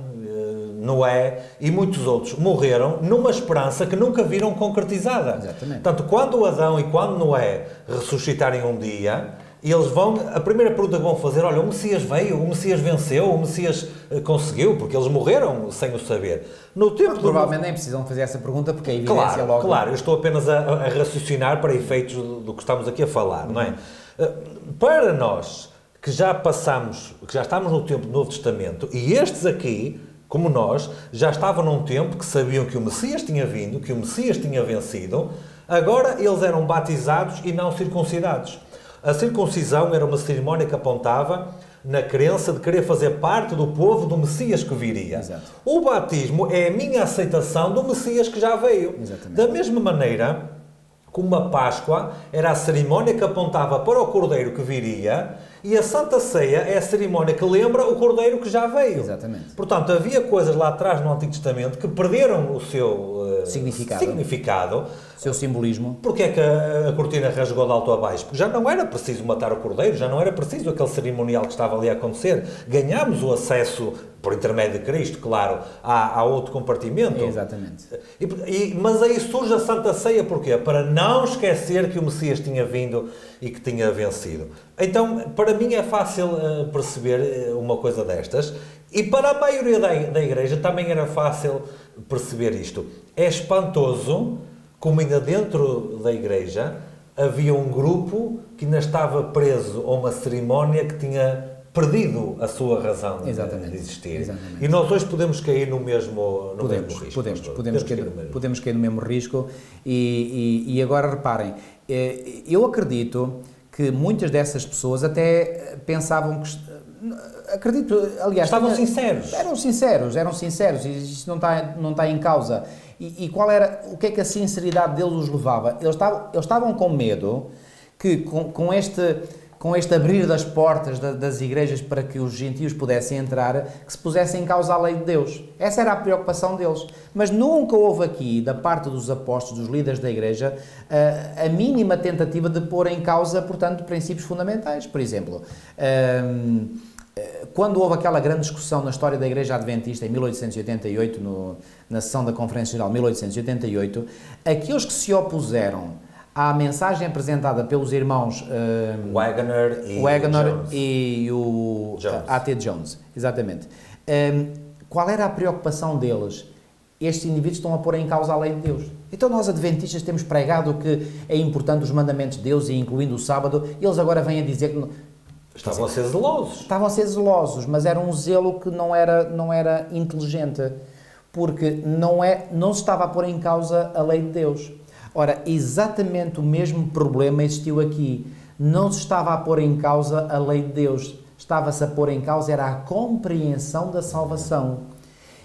Noé e muitos outros morreram numa esperança que nunca viram concretizada. Exatamente. Portanto, quando Adão e quando Noé ressuscitarem um dia, eles vão, a primeira pergunta que vão fazer, olha, o Messias veio, o Messias venceu, o Messias conseguiu, porque eles morreram sem o saber. No tempo do... Provavelmente nem precisam fazer essa pergunta, porque a evidência claro, é logo... Claro, eu estou apenas a, a raciocinar para efeitos do, do que estamos aqui a falar, uhum. não é? Para nós, que já passamos, que já estamos no tempo do Novo Testamento, e estes aqui... como nós, já estavam num tempo que sabiam que o Messias tinha vindo, que o Messias tinha vencido, agora eles eram batizados e não circuncidados. A circuncisão era uma cerimónia que apontava na crença de querer fazer parte do povo do Messias que viria. Exato. O batismo é a minha aceitação do Messias que já veio. Exatamente. Da mesma maneira, como a Páscoa era a cerimónia que apontava para o Cordeiro que viria, e a Santa Ceia é a cerimónia que lembra o Cordeiro que já veio. Exatamente. Portanto, havia coisas lá atrás no Antigo Testamento que perderam o seu uh, significado. significado. Seu simbolismo. Porque é que a, a cortina rasgou de alto a baixo? Porque já não era preciso matar o Cordeiro, já não era preciso aquele cerimonial que estava ali a acontecer. Ganhámos o acesso, por intermédio de Cristo, claro, a, a outro compartimento. Exatamente. E, e, mas aí surge a Santa Ceia, porquê? Para não esquecer que o Messias tinha vindo e que tinha vencido. Então, para mim é fácil uh, perceber uma coisa destas, e para a maioria da, da Igreja também era fácil perceber isto. É espantoso como ainda dentro da Igreja havia um grupo que ainda estava preso a uma cerimónia que tinha perdido a sua razão Exatamente. de existir. Exatamente. E nós hoje podemos cair no mesmo, no podemos, mesmo risco. Podemos, podemos, podemos, cair, cair mesmo. podemos cair no mesmo risco. E, e, e agora reparem, eu acredito que muitas dessas pessoas até pensavam que... Acredito, aliás... Estavam tinha, sinceros. Eram sinceros, eram sinceros, isso não está, não está em causa. E, e qual era, o que é que a sinceridade deles os levava? Eles estavam, eles estavam com medo que com, com este... com este abrir das portas das igrejas para que os gentios pudessem entrar, que se pusesse em causa a lei de Deus. Essa era a preocupação deles. Mas nunca houve aqui, da parte dos apóstolos, dos líderes da igreja, a mínima tentativa de pôr em causa, portanto, princípios fundamentais. Por exemplo, quando houve aquela grande discussão na história da Igreja Adventista, em mil oitocentos e oitenta e oito, no, na sessão da Conferência Geral de mil oitocentos e oitenta e oito, aqueles que se opuseram à mensagem apresentada pelos irmãos uh, Wagner, e, Wagner Jones. e o A T Jones, exatamente. Um, qual era a preocupação deles? Estes indivíduos estão a pôr em causa a lei de Deus. Então nós adventistas temos pregado que é importante os mandamentos de Deus, e incluindo o sábado, e eles agora vêm a dizer que... Não... Estavam a ser zelosos. Estavam a ser zelosos, mas era um zelo que não era, não era inteligente, porque não, é, não se estava a pôr em causa a lei de Deus. Ora, exatamente o mesmo problema existiu aqui. Não se estava a pôr em causa a lei de Deus. Estava-se a pôr em causa era a compreensão da salvação.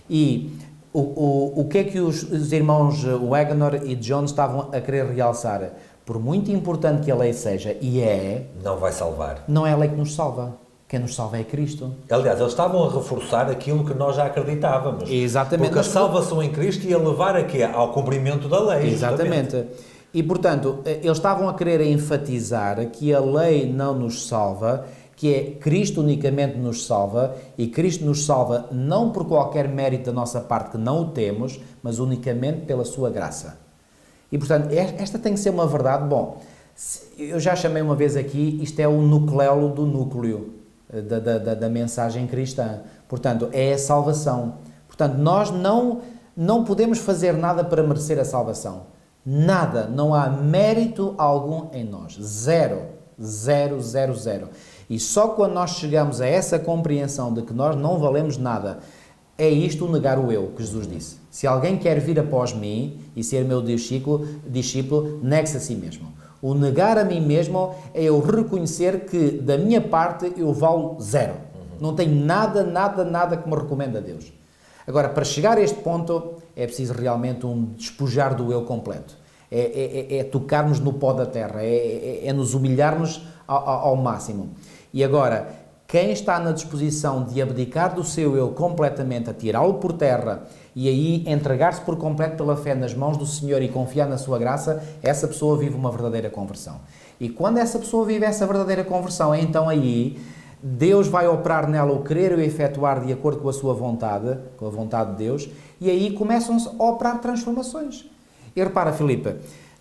E o, o, o que é que os, os irmãos Wagner e John estavam a querer realçar? Por muito importante que a lei seja, e é... Não vai salvar. Não é a lei que nos salva. Quem nos salva é Cristo. Aliás, eles estavam a reforçar aquilo que nós já acreditávamos. Exatamente. Porque a salvação em Cristo ia levar a quê? Ao cumprimento da lei. Exatamente. Justamente. E, portanto, eles estavam a querer enfatizar que a lei não nos salva, que é Cristo unicamente nos salva, e Cristo nos salva não por qualquer mérito da nossa parte, que não o temos, mas unicamente pela sua graça. E, portanto, esta tem que ser uma verdade. Bom, eu já chamei uma vez aqui, isto é o nucleolo do núcleo. da, da, da mensagem cristã. Portanto, é a salvação. Portanto, nós não, não podemos fazer nada para merecer a salvação. Nada. Não há mérito algum em nós. Zero. Zero, zero, zero. E só quando nós chegamos a essa compreensão de que nós não valemos nada, é isto negar o eu que Jesus disse. Se alguém quer vir após mim e ser meu discípulo, discípulo negue-se a si mesmo. O negar a mim mesmo é eu reconhecer que da minha parte eu valo zero. Uhum. Não tenho nada, nada, nada que me recomenda a Deus. Agora, para chegar a este ponto, é preciso realmente um despojar do eu completo. É, é, é tocarmos no pó da terra, é, é, é nos humilharmos ao, ao máximo. E agora, quem está na disposição de abdicar do seu eu completamente, a tirá-lo por terra e aí entregar-se por completo pela fé nas mãos do Senhor e confiar na sua graça, essa pessoa vive uma verdadeira conversão. E quando essa pessoa vive essa verdadeira conversão, é então aí Deus vai operar nela o querer e o efetuar de acordo com a sua vontade, com a vontade de Deus, e aí começam-se a operar transformações. E repara, Filipe,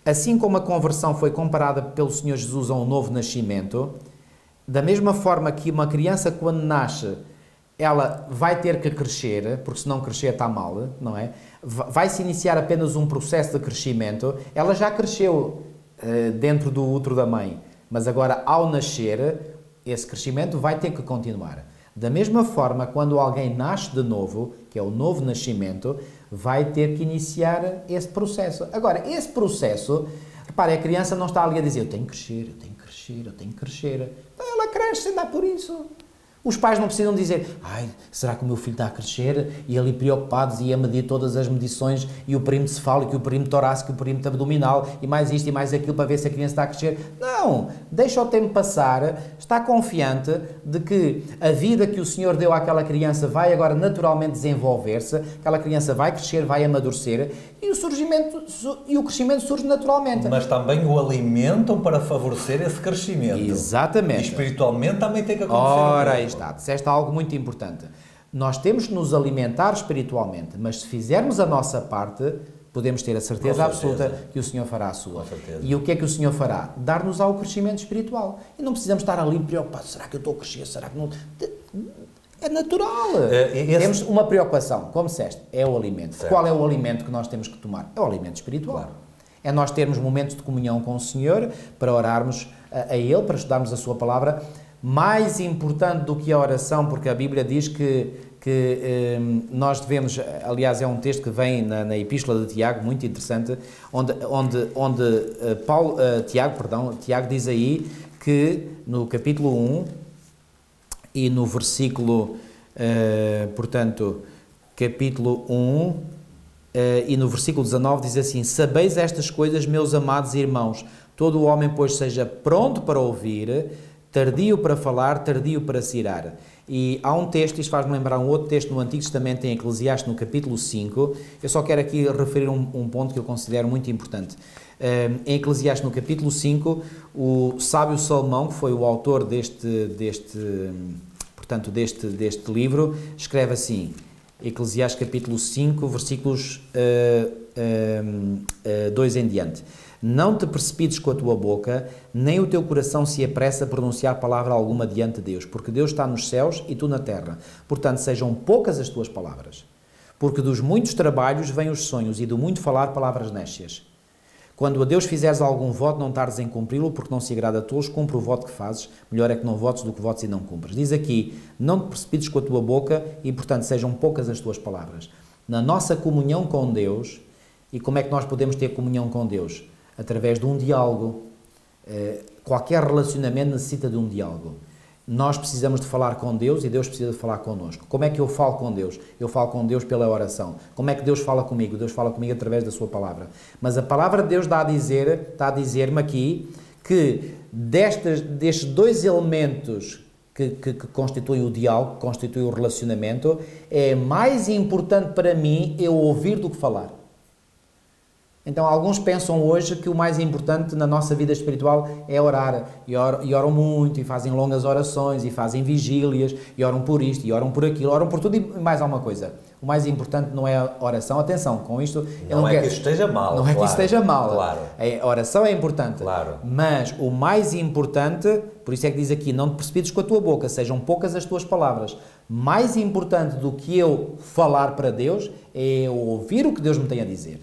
assim como a conversão foi comparada pelo Senhor Jesus a um novo nascimento, da mesma forma que uma criança, quando nasce, ela vai ter que crescer, porque se não crescer está mal, não é? Vai-se iniciar apenas um processo de crescimento. Ela já cresceu uh, dentro do útero da mãe, mas agora, ao nascer, esse crescimento vai ter que continuar. Da mesma forma, quando alguém nasce de novo, que é o novo nascimento, vai ter que iniciar esse processo. Agora, esse processo, repare, a criança não está ali a dizer eu tenho que crescer, eu tenho que crescer, eu tenho que crescer. Então ela cresce sem dar por isso. Os pais não precisam dizer, ai, será que o meu filho está a crescer? E ali preocupados e a medir todas as medições e o perímetro cefálico, o perímetro torácico, o perímetro abdominal e mais isto e mais aquilo para ver se a criança está a crescer. Não! Deixa o tempo passar, está confiante de que a vida que o Senhor deu àquela criança vai agora naturalmente desenvolver-se, aquela criança vai crescer, vai amadurecer e o, surgimento, e o crescimento surge naturalmente. Mas também o alimentam para favorecer esse crescimento. Exatamente. E espiritualmente também tem que acontecer. Ora, isto. Está, disseste algo muito importante. Nós temos que nos alimentar espiritualmente, mas se fizermos a nossa parte, podemos ter a certeza, certeza. absoluta que o Senhor fará a sua. E o que é que o Senhor fará? Dar-nos ao crescimento espiritual. E não precisamos estar ali preocupados. Será que eu estou a crescer? Será que não... É natural. É, esse... Temos uma preocupação, como disseste, é o alimento. Certo. Qual é o alimento que nós temos que tomar? É o alimento espiritual. Claro. É nós termos momentos de comunhão com o Senhor, para orarmos a, a Ele, para estudarmos a sua palavra. Mais importante do que a oração, porque a Bíblia diz que, que eh, nós devemos, aliás é um texto que vem na, na Epístola de Tiago, muito interessante, onde, onde, onde uh, Paulo, uh, Tiago, perdão, Tiago diz aí que no capítulo um e no versículo, uh, portanto, capítulo um uh, e no versículo dezenove diz assim, sabeis estas coisas, meus amados irmãos, todo o homem pois seja pronto para ouvir, tardio para falar, tardio para se irar. E há um texto, isto faz-me lembrar um outro texto no Antigo Testamento, em Eclesiastes, no capítulo cinco. Eu só quero aqui referir um, um ponto que eu considero muito importante. Um, em Eclesiastes, no capítulo cinco, o sábio Salomão, que foi o autor deste, deste, portanto, deste, deste livro, escreve assim, Eclesiastes, capítulo cinco, versículos dois uh, uh, uh, em diante. Não te precipites com a tua boca, nem o teu coração se apressa a pronunciar palavra alguma diante de Deus, porque Deus está nos céus e tu na terra. Portanto, sejam poucas as tuas palavras, porque dos muitos trabalhos vêm os sonhos e do muito falar palavras néscias. Quando a Deus fizeres algum voto, não tardes em cumpri-lo, porque não se agrada a todos, cumpre o voto que fazes, melhor é que não votes do que votes e não cumpres. Diz aqui, não te precipites com a tua boca e, portanto, sejam poucas as tuas palavras. Na nossa comunhão com Deus, e como é que nós podemos ter comunhão com Deus? Através de um diálogo. Qualquer relacionamento necessita de um diálogo. Nós precisamos de falar com Deus e Deus precisa de falar connosco. Como é que eu falo com Deus? Eu falo com Deus pela oração. Como é que Deus fala comigo? Deus fala comigo através da sua palavra. Mas a palavra de Deus dá a dizer, está a dizer-me aqui que destes, destes dois elementos que, que, que constituem o diálogo, que constituem o relacionamento, é mais importante para mim eu ouvir do que falar. Então, alguns pensam hoje que o mais importante na nossa vida espiritual é orar. E oram, e oram muito, e fazem longas orações, e fazem vigílias, e oram por isto, e oram por aquilo, oram por tudo e mais alguma coisa. O mais importante não é a oração. Atenção, com isto... Não, não é quero, que esteja mal, Não claro, é que esteja mal. Claro. A oração é importante. Claro. Mas o mais importante, por isso é que diz aqui, não te precipites com a tua boca, sejam poucas as tuas palavras. Mais importante do que eu falar para Deus é eu ouvir o que Deus me tem a dizer.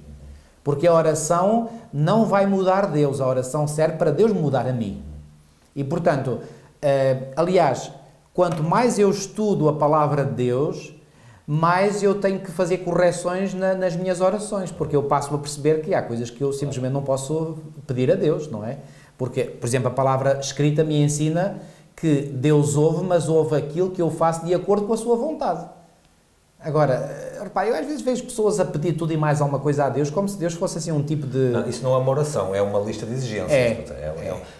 Porque a oração não vai mudar Deus, a oração serve para Deus mudar a mim. E, portanto, aliás, quanto mais eu estudo a palavra de Deus, mais eu tenho que fazer correções na, nas minhas orações, porque eu passo a perceber que há coisas que eu simplesmente não posso pedir a Deus, não é? Porque, por exemplo, a palavra escrita me ensina que Deus ouve, mas ouve aquilo que eu faço de acordo com a sua vontade. Agora, repare, eu às vezes vejo pessoas a pedir tudo e mais alguma coisa a Deus, como se Deus fosse assim um tipo de... Não, isso não é uma oração, é uma lista de exigências.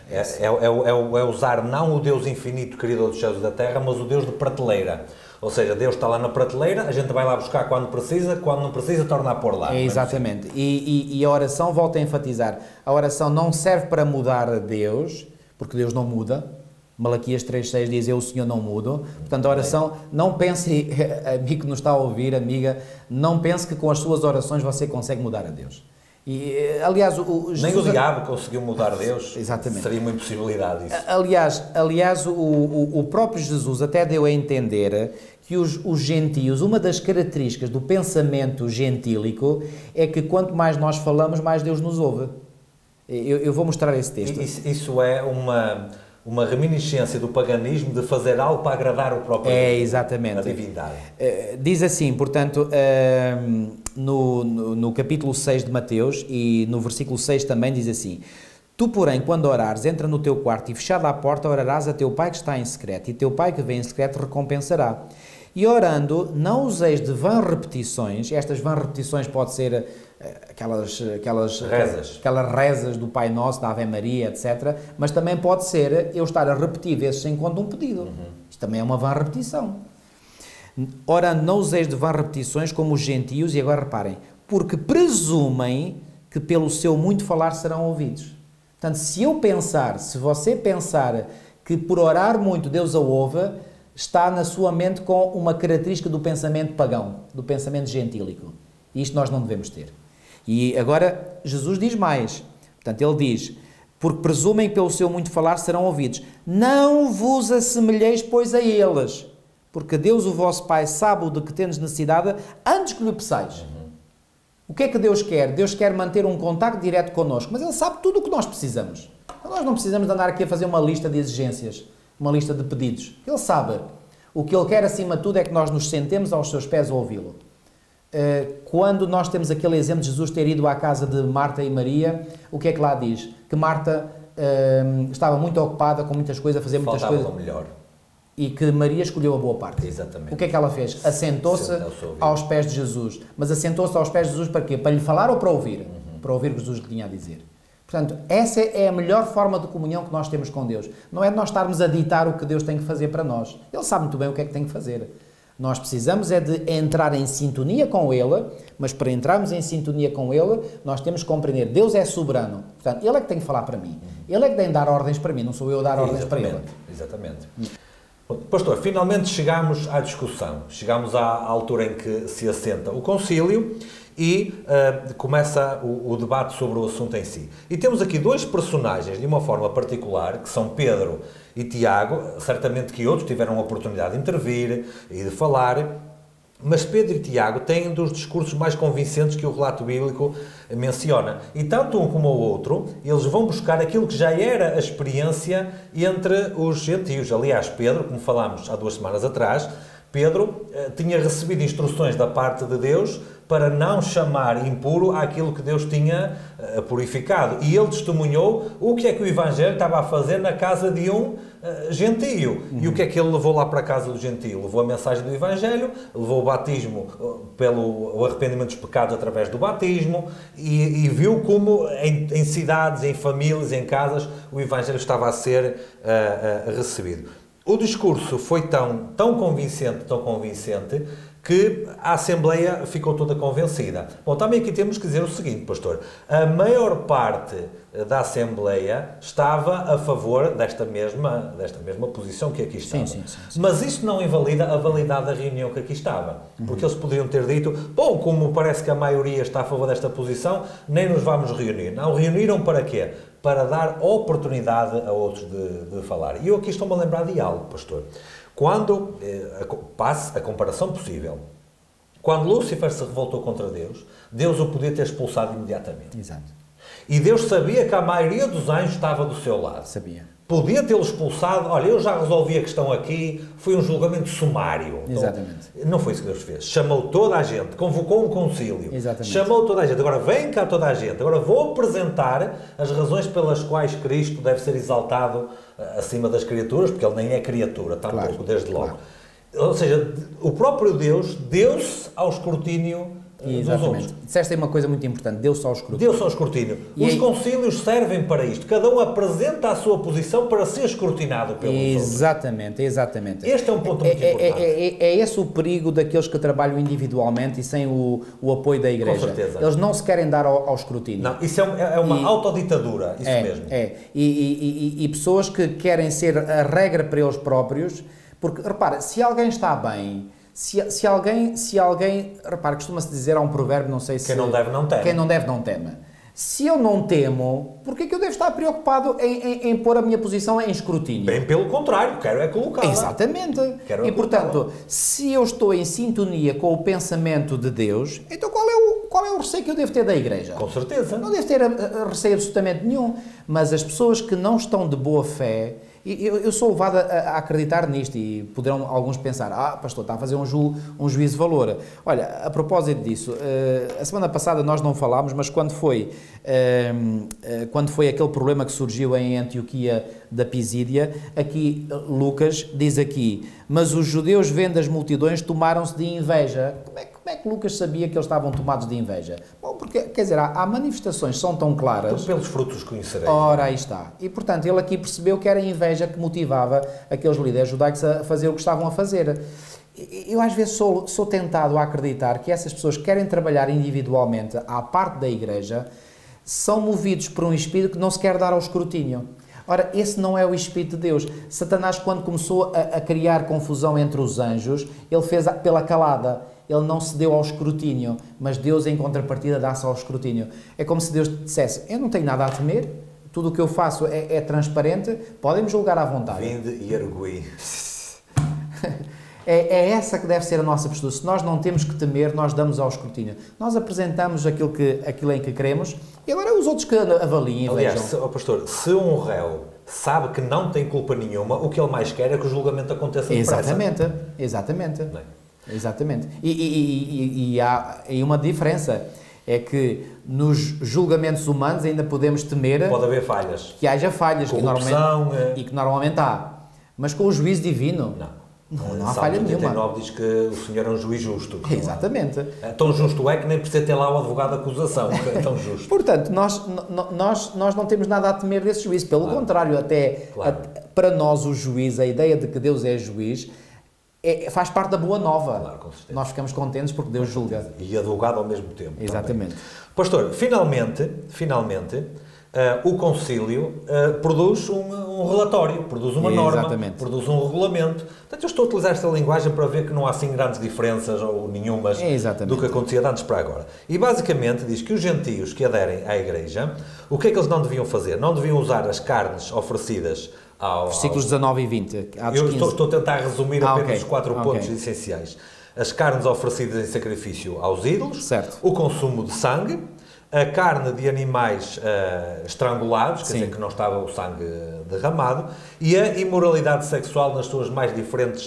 É usar não o Deus infinito, Criador dos céus e da terra, mas o Deus de prateleira. Ou seja, Deus está lá na prateleira, a gente vai lá buscar quando precisa, quando não precisa, torna a pôr lá. É, exatamente. E, e, e a oração, volto a enfatizar, a oração não serve para mudar a Deus, porque Deus não muda. Malaquias três, seis diz, eu, o Senhor, não mudo. Portanto, a oração, não pense, amigo que nos está a ouvir, amiga, não pense que com as suas orações você consegue mudar a Deus. E, aliás, o, Jesus... Nem o diabo conseguiu mudar a Deus. Exatamente. Seria uma impossibilidade isso. Aliás, aliás o, o, o próprio Jesus até deu a entender que os, os gentios, uma das características do pensamento gentílico é que quanto mais nós falamos, mais Deus nos ouve. Eu, eu vou mostrar esse texto. Isso, isso é uma... uma reminiscência do paganismo de fazer algo para agradar o próprio é, exatamente. A divindade. Diz assim, portanto, no, no, no capítulo seis de Mateus e no versículo seis também diz assim, tu, porém, quando orares, entra no teu quarto e fechada a porta, orarás a teu pai que está em secreto e teu pai que vem em secreto recompensará. E orando, não useis de vãs repetições, estas vãs repetições pode ser aquelas, aquelas, rezas. aquelas rezas do Pai Nosso, da Ave Maria, etcétera. Mas também pode ser eu estar a repetir vezes sem conta um pedido. Uhum. Isto também é uma vã repetição. Orando, não useis de vãs repetições como os gentios, e agora reparem, porque presumem que pelo seu muito falar serão ouvidos. Portanto, se eu pensar, se você pensar que por orar muito Deus a ouve, está na sua mente com uma característica do pensamento pagão, do pensamento gentílico. E isto nós não devemos ter. E agora Jesus diz mais. Portanto, ele diz, porque presumem que pelo seu muito falar serão ouvidos. Não vos assemelheis, pois, a eles, porque Deus, o vosso Pai, sabe o de que tendes necessidade antes que lhe peçais. Uhum. O que é que Deus quer? Deus quer manter um contacto direto connosco, mas Ele sabe tudo o que nós precisamos. Então, nós não precisamos de andar aqui a fazer uma lista de exigências, uma lista de pedidos. Ele sabe. O que Ele quer, acima de tudo, é que nós nos sentemos aos seus pés a ouvi-lo. Quando nós temos aquele exemplo de Jesus ter ido à casa de Marta e Maria, o que é que lá diz? Que Marta um, estava muito ocupada com muitas coisas, a fazer muitas coisas. Faltava o melhor. E que Maria escolheu a boa parte. Exatamente. O que é que ela fez? Assentou-se aos pés de Jesus. Mas assentou-se aos pés de Jesus para quê? Para lhe falar ou para ouvir? Uhum. Para ouvir o que Jesus lhe tinha a dizer. Portanto, essa é a melhor forma de comunhão que nós temos com Deus. Não é nós estarmos a ditar o que Deus tem que fazer para nós. Ele sabe muito bem o que é que tem que fazer. Nós precisamos é de entrar em sintonia com Ele, mas para entrarmos em sintonia com Ele, nós temos que compreender, Deus é soberano. Portanto, Ele é que tem que falar para mim. Ele é que tem que dar ordens para mim, não sou eu a dar ordens para Ele. Exatamente. Pastor, finalmente chegámos à discussão. Chegámos à altura em que se assenta o concílio e uh, começa o, o debate sobre o assunto em si. E temos aqui dois personagens, de uma forma particular, que são Pedro e Tiago, certamente que outros tiveram a oportunidade de intervir e de falar, mas Pedro e Tiago têm um dos discursos mais convincentes que o relato bíblico menciona. E tanto um como o outro, eles vão buscar aquilo que já era a experiência entre os gentios. Aliás, Pedro, como falámos há duas semanas atrás, Pedro eh, tinha recebido instruções da parte de Deus para não chamar impuro aquilo que Deus tinha eh, purificado. E ele testemunhou o que é que o Evangelho estava a fazer na casa de um eh, gentio. Uhum. E o que é que ele levou lá para a casa do gentio? Levou a mensagem do Evangelho, levou o batismo, pelo o arrependimento dos pecados através do batismo, e, e viu como em, em cidades, em famílias, em casas, o Evangelho estava a ser eh, eh, recebido. O discurso foi tão, tão convincente, tão convincente, que a Assembleia ficou toda convencida. Bom, também aqui temos que dizer o seguinte, pastor. A maior parte da Assembleia estava a favor desta mesma, desta mesma posição que aqui estava. Sim, sim, sim, sim. Mas isso não invalida a validade da reunião que aqui estava. Uhum. Porque eles poderiam ter dito, bom, como parece que a maioria está a favor desta posição, nem nos vamos reunir. Não, reuniram para quê? Para dar oportunidade a outros de, de falar. E eu aqui estou-me a lembrar de algo, pastor. Quando, eh, passe a comparação possível, quando Lúcifer se revoltou contra Deus, Deus o podia ter expulsado imediatamente. Exato. E Deus sabia que a maioria dos anjos estava do seu lado. Sabia. Podia tê-lo expulsado, olha, eu já resolvi a questão aqui, foi um julgamento sumário. Exatamente. Então, não foi isso que Deus fez. Chamou toda a gente, convocou um concílio. Exatamente. Chamou toda a gente. Agora vem cá toda a gente. Agora vou apresentar as razões pelas quais Cristo deve ser exaltado acima das criaturas, porque ele nem é criatura, está claro, um pouco desde logo. Claro. Ou seja, o próprio Deus deu-se ao escrutínio. Exatamente. Disseste aí uma coisa muito importante, deu-se ao escrutínio. Deu-se ao escrutínio. E os aí... concílios servem para isto. Cada um apresenta a sua posição para ser escrutinado pelos exatamente, outros. Exatamente. Este é um ponto é, muito é, importante. É, é, é esse o perigo daqueles que trabalham individualmente e sem o, o apoio da Igreja. Com certeza. Eles não se querem dar ao, ao escrutínio. Não, isso é, é uma e... autoditadura, isso é, mesmo. É. E, e, e, e pessoas que querem ser a regra para eles próprios, porque, repara, se alguém está bem... Se, se alguém, se alguém, repare, costuma-se dizer, há um provérbio, não sei se... Quem não deve, não teme. Quem não deve, não teme. Se eu não temo, porquê é que eu devo estar preocupado em, em, em pôr a minha posição em escrutínio? Bem pelo contrário, quero é colocá-la. Exatamente. Quero e, portanto, se eu estou em sintonia com o pensamento de Deus, então qual é o, qual é o receio que eu devo ter da Igreja? Com certeza. Não devo ter receio absolutamente nenhum, mas as pessoas que não estão de boa fé... Eu, eu sou levado a, a acreditar nisto e poderão alguns pensar, ah, pastor, está a fazer um, ju, um juízo de valor. Olha, a propósito disso, uh, a semana passada nós não falámos, mas quando foi, uh, uh, quando foi aquele problema que surgiu em Antioquia da Pisídia, aqui Lucas diz aqui, mas os judeus vendo as multidões tomaram-se de inveja. Como é que Como é que Lucas sabia que eles estavam tomados de inveja? Bom, porque, quer dizer, há, há manifestações que são tão claras... Então, pelos frutos conhecereis. Ora, aí está. E, portanto, ele aqui percebeu que era a inveja que motivava aqueles líderes judaicos a fazer o que estavam a fazer. Eu, às vezes, sou, sou tentado a acreditar que essas pessoas que querem trabalhar individualmente à parte da Igreja são movidos por um espírito que não se quer dar ao escrutínio. Ora, esse não é o Espírito de Deus. Satanás, quando começou a, a criar confusão entre os anjos, ele fez a, pela calada. Ele não se deu ao escrutínio, mas Deus, em contrapartida, dá-se ao escrutínio. É como se Deus dissesse, eu não tenho nada a temer, tudo o que eu faço é, é transparente, podem-me julgar à vontade. Vinde e ergui. É, é essa que deve ser a nossa postura. Se nós não temos que temer, nós damos ao escrutínio. Nós apresentamos aquilo, que, aquilo em que queremos e agora os outros que avaliem. Aliás, se, oh pastor, se um réu sabe que não tem culpa nenhuma, o que ele mais quer é que o julgamento aconteça exatamente, depressa. Exatamente, exatamente. Não. Exatamente. E, e, e, e há e uma diferença, é que nos julgamentos humanos ainda podemos temer... Pode haver falhas. Que haja falhas. Corrupção, que normalmente, é... E que normalmente há. Mas com o juízo divino... Não. Não, não há falha nenhuma. Salmo oitenta e nove diz que o Senhor é um juiz justo. Exatamente. É tão justo é que nem precisa ter lá o advogado de acusação. É tão justo. Portanto, nós, nós, nós não temos nada a temer desse juízo. Pelo claro. contrário, até claro. a, para nós o juiz, a ideia de que Deus é juiz... É, faz parte da boa nova. Claro, com certeza. Nós ficamos contentes porque Deus julga. E advogado ao mesmo tempo. Exatamente. Também. Pastor, finalmente, finalmente uh, o Concílio uh, produz um, um relatório, produz uma Exatamente. norma, produz um regulamento. Portanto, eu estou a utilizar esta linguagem para ver que não há assim grandes diferenças ou nenhumas Exatamente. do que acontecia de antes para agora. E basicamente diz que os gentios que aderem à Igreja, o que é que eles não deviam fazer? Não deviam usar as carnes oferecidas Ao, Versículos dezenove e vinte. Eu estou, estou a tentar resumir ah, apenas okay. os quatro pontos okay. essenciais. As carnes oferecidas em sacrifício aos ídolos, certo. o consumo de sangue, a carne de animais uh, estrangulados, Sim. quer dizer que não estava o sangue derramado, e a imoralidade sexual nas suas mais diferentes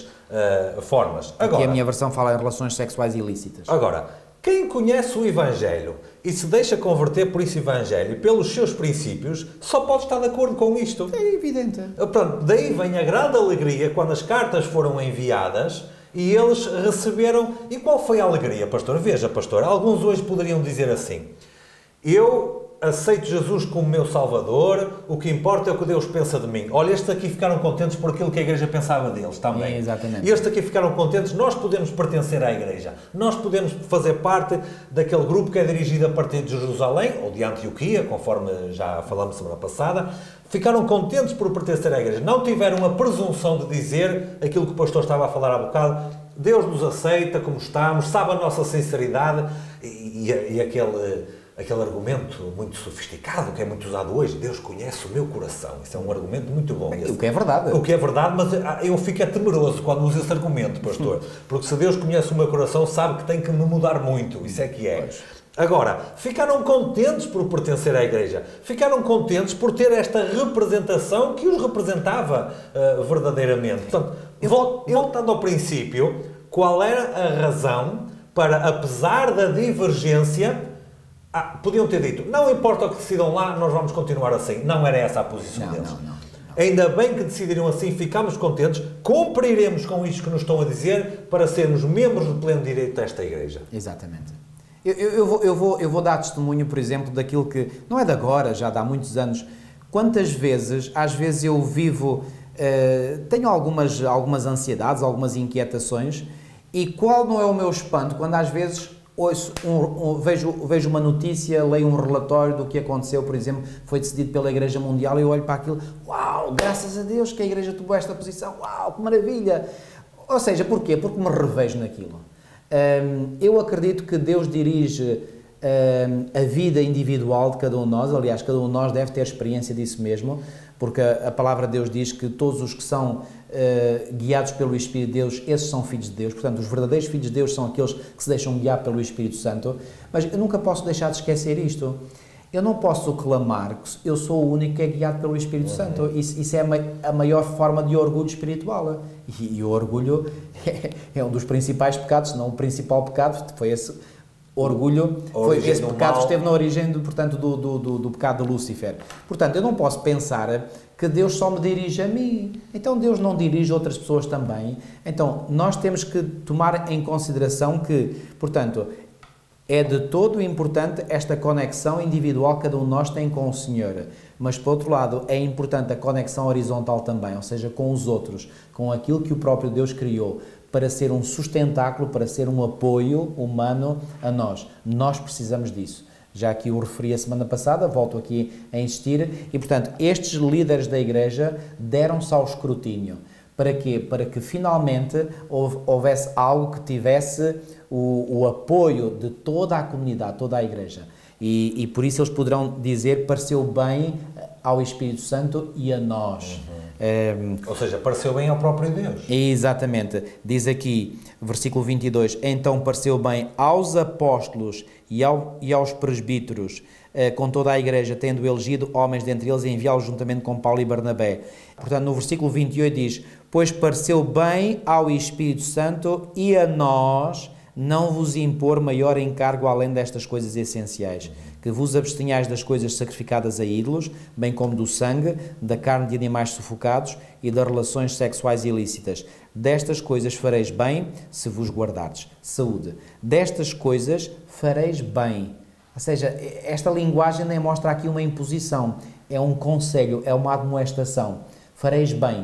uh, formas. Agora, aqui a minha versão fala em relações sexuais ilícitas. Agora, quem conhece o Evangelho e se deixa converter por esse Evangelho, pelos seus princípios, só pode estar de acordo com isto. É evidente. Portanto, daí vem a grande alegria quando as cartas foram enviadas e eles receberam... E qual foi a alegria, pastor? Veja, pastor, alguns hoje poderiam dizer assim, eu aceito Jesus como meu Salvador, o que importa é o que Deus pensa de mim. Olha, estes aqui ficaram contentes por aquilo que a Igreja pensava deles também. É, exatamente. Estes aqui ficaram contentes, nós podemos pertencer à Igreja. Nós podemos fazer parte daquele grupo que é dirigido a partir de Jerusalém, ou de Antioquia, conforme já falamos semana passada. Ficaram contentes por pertencer à Igreja. Não tiveram a presunção de dizer aquilo que o pastor estava a falar há bocado. Deus nos aceita como estamos, sabe a nossa sinceridade e, e, e aquele... aquele argumento muito sofisticado, que é muito usado hoje, Deus conhece o meu coração. Isso é um argumento muito bom. Bem, o que é verdade. O que é verdade, mas eu fico é temeroso quando uso esse argumento, pastor. Porque se Deus conhece o meu coração, sabe que tem que me mudar muito. Isso é que é. Pois. Agora, ficaram contentes por pertencer à Igreja. Ficaram contentes por ter esta representação que os representava uh, verdadeiramente. Portanto, eu, vol eu... voltando ao princípio, qual era a razão para, apesar da divergência... Ah, podiam ter dito, não importa o que decidam lá, nós vamos continuar assim. Não era essa a posição não, deles. Não, não, não. Ainda bem que decidiram assim, ficamos contentes, cumpriremos com isto que nos estão a dizer para sermos membros de pleno direito desta Igreja. Exatamente. Eu, eu, eu, vou, eu, vou, eu vou dar testemunho, por exemplo, daquilo que, não é de agora, já de há muitos anos, quantas vezes, às vezes eu vivo, uh, tenho algumas, algumas ansiedades, algumas inquietações, e qual não é o meu espanto quando às vezes... Ouço, um, um, vejo, vejo uma notícia, leio um relatório do que aconteceu, por exemplo, foi decidido pela Igreja Mundial e eu olho para aquilo, uau, graças a Deus que a Igreja tomou esta posição, uau, que maravilha! Ou seja, porquê? Porque me revejo naquilo. Um, eu acredito que Deus dirige um, a vida individual de cada um de nós, aliás, cada um de nós deve ter experiência disso mesmo, porque a, a palavra de Deus diz que todos os que são Uh, guiados pelo Espírito de Deus, esses são filhos de Deus, portanto, os verdadeiros filhos de Deus são aqueles que se deixam guiar pelo Espírito Santo, mas eu nunca posso deixar de esquecer isto, eu não posso clamar que eu sou o único que é guiado pelo Espírito uhum. Santo, isso, isso é a maior forma de orgulho espiritual, e, e o orgulho é, é um dos principais pecados, se não o principal pecado, foi esse orgulho, foi esse pecado que esteve na origem, do, portanto, do, do, do, do pecado de Lúcifer, portanto, eu não posso pensar que Deus só me dirige a mim, então Deus não dirige outras pessoas também. Então, nós temos que tomar em consideração que, portanto, é de todo importante esta conexão individual que cada um de nós tem com o Senhor, mas, por outro lado, é importante a conexão horizontal também, ou seja, com os outros, com aquilo que o próprio Deus criou, para ser um sustentáculo, para ser um apoio humano a nós. Nós precisamos disso. Já que eu o referi a semana passada, volto aqui a insistir, e, portanto, estes líderes da Igreja deram-se ao escrutínio. Para quê? Para que, finalmente, houvesse algo que tivesse o, o apoio de toda a comunidade, toda a Igreja. E, e, por isso, eles poderão dizer, pareceu bem ao Espírito Santo e a nós. Uhum. Um, Ou seja, pareceu bem ao próprio Deus. Exatamente. Diz aqui, versículo vinte e dois, então pareceu bem aos apóstolos e, ao, e aos presbíteros, uh, com toda a Igreja, tendo elegido homens dentre eles e enviá-los juntamente com Paulo e Barnabé. Portanto, no versículo vinte e oito diz, pois pareceu bem ao Espírito Santo e a nós não vos impor maior encargo além destas coisas essenciais, que vos abstenhais das coisas sacrificadas a ídolos, bem como do sangue, da carne de animais sufocados e das relações sexuais ilícitas. Destas coisas fareis bem se vos guardardes. Saúde. Destas coisas fareis bem. Ou seja, esta linguagem nem mostra aqui uma imposição, é um conselho, é uma admoestação. Fareis bem.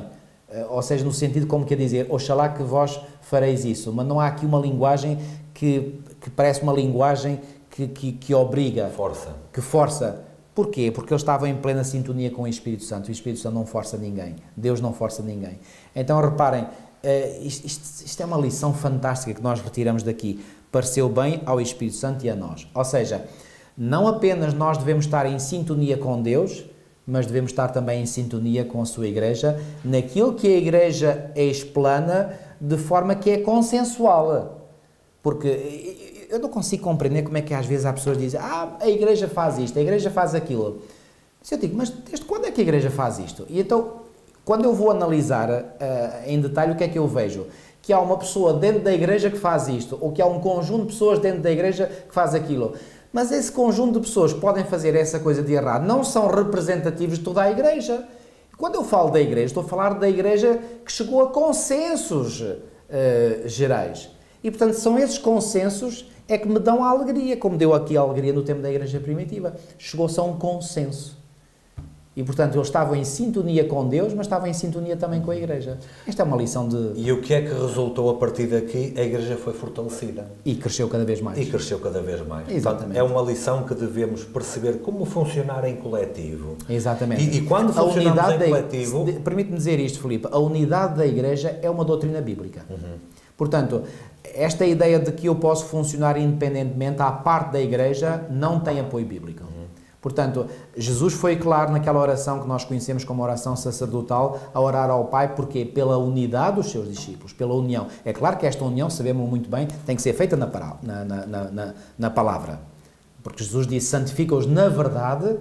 Ou seja, no sentido como quer dizer, oxalá que vós fareis isso, mas não há aqui uma linguagem que, que parece uma linguagem que, que, que obriga. Força. Que força. Porquê? Porque eles estavam em plena sintonia com o Espírito Santo. O Espírito Santo não força ninguém. Deus não força ninguém. Então, reparem, isto, isto, isto é uma lição fantástica que nós retiramos daqui. Pareceu bem ao Espírito Santo e a nós. Ou seja, não apenas nós devemos estar em sintonia com Deus, mas devemos estar também em sintonia com a sua Igreja, naquilo que a Igreja explana de forma que é consensual. Porque eu não consigo compreender como é que às vezes há pessoas que dizem ah, a Igreja faz isto, a Igreja faz aquilo. Eu digo, mas desde quando é que a Igreja faz isto? E então, quando eu vou analisar uh, em detalhe, o que é que eu vejo? Que há uma pessoa dentro da Igreja que faz isto, ou que há um conjunto de pessoas dentro da Igreja que faz aquilo. Mas esse conjunto de pessoas que podem fazer essa coisa de errado não são representativos de toda a Igreja. Quando eu falo da Igreja, estou a falar da Igreja que chegou a consensos uh, gerais. E, portanto, são esses consensos é que me dão a alegria, como deu aqui a alegria no tempo da Igreja Primitiva. Chegou-se a um consenso. E, portanto, eles estavam em sintonia com Deus, mas estavam em sintonia também com a Igreja. Esta é uma lição de... E o que é que resultou a partir daqui? A Igreja foi fortalecida. E cresceu cada vez mais. E cresceu cada vez mais. Exatamente. É uma lição que devemos perceber como funcionar em coletivo. Exatamente. E, e quando funcionamos em coletivo... Permite-me dizer isto, Filipe. A unidade da Igreja é uma doutrina bíblica. Uhum. Portanto, esta ideia de que eu posso funcionar independentemente à parte da Igreja não tem apoio bíblico. Portanto, Jesus foi claro naquela oração que nós conhecemos como oração sacerdotal, a orar ao Pai, porque pela unidade dos seus discípulos, pela união. É claro que esta união, sabemos muito bem, tem que ser feita na, na, na, na, na palavra. Porque Jesus disse, santifica-os na verdade,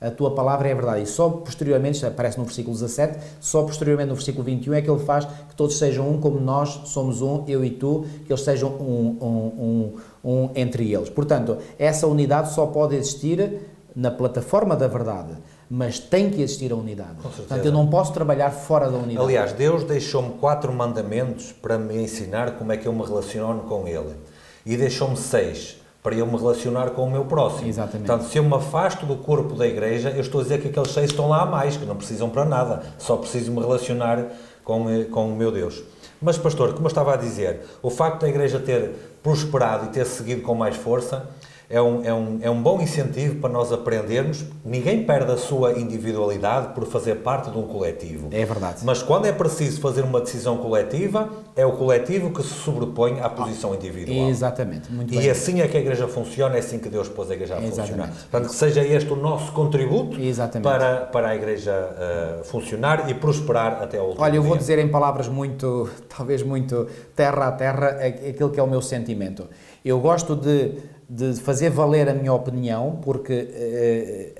a tua palavra é a verdade. E só posteriormente, aparece no versículo dezassete, só posteriormente no versículo vinte e um é que ele faz que todos sejam um como nós somos um, eu e tu, que eles sejam um, um, um, um entre eles. Portanto, essa unidade só pode existir na plataforma da verdade, mas tem que existir a unidade. Portanto, eu não posso trabalhar fora da unidade. Aliás, Deus deixou-me quatro mandamentos para me ensinar como é que eu me relaciono com Ele. E deixou-me seis para eu me relacionar com o meu próximo. Exatamente. Portanto, se eu me afasto do corpo da Igreja, eu estou a dizer que aqueles seis estão lá a mais, que não precisam para nada, só preciso me relacionar com, com o meu Deus. Mas, pastor, como eu estava a dizer, o facto da Igreja ter prosperado e ter seguido com mais força... É um, é, um, é um bom incentivo para nós aprendermos. Ninguém perde a sua individualidade por fazer parte de um coletivo. É verdade. Mas quando é preciso fazer uma decisão coletiva, é o coletivo que se sobrepõe à posição individual. Exatamente. Muito bem. E assim é que a Igreja funciona, é assim que Deus pôs a Igreja a funcionar. Portanto, que seja este o nosso contributo para, para a Igreja uh, funcionar e prosperar até ao último Olha, eu vou dia. dizer em palavras muito, talvez muito terra a terra, aquilo que é o meu sentimento. Eu gosto de... de fazer valer a minha opinião, porque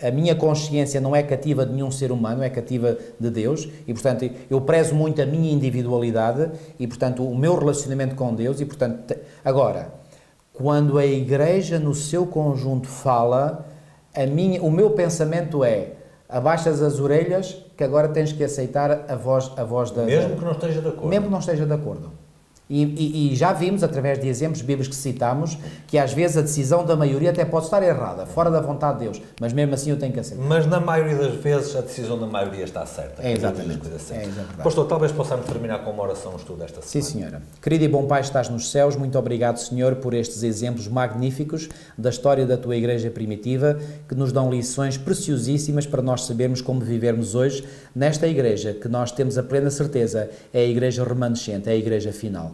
uh, a minha consciência não é cativa de nenhum ser humano, é cativa de Deus, e, portanto, eu prezo muito a minha individualidade e, portanto, o meu relacionamento com Deus, e, portanto, agora, quando a Igreja no seu conjunto fala, a minha, o meu pensamento é, abaixas as orelhas, que agora tens que aceitar a voz, a voz da... Mesmo que não esteja de acordo. Mesmo que não esteja de acordo. E, e, e já vimos, através de exemplos bíblicos que citamos, que às vezes a decisão da maioria até pode estar errada, fora da vontade de Deus, mas mesmo assim eu tenho que aceitar. Mas na maioria das vezes a decisão da maioria está certa. É exatamente. É exatamente. Pastor, talvez possamos terminar com uma oração, um estudo desta semana. Sim, senhora. Querido e bom Pai, estás nos céus, muito obrigado, Senhor, por estes exemplos magníficos da história da Tua Igreja Primitiva, que nos dão lições preciosíssimas para nós sabermos como vivermos hoje nesta Igreja, que nós temos a plena certeza, é a Igreja remanescente, é a Igreja final.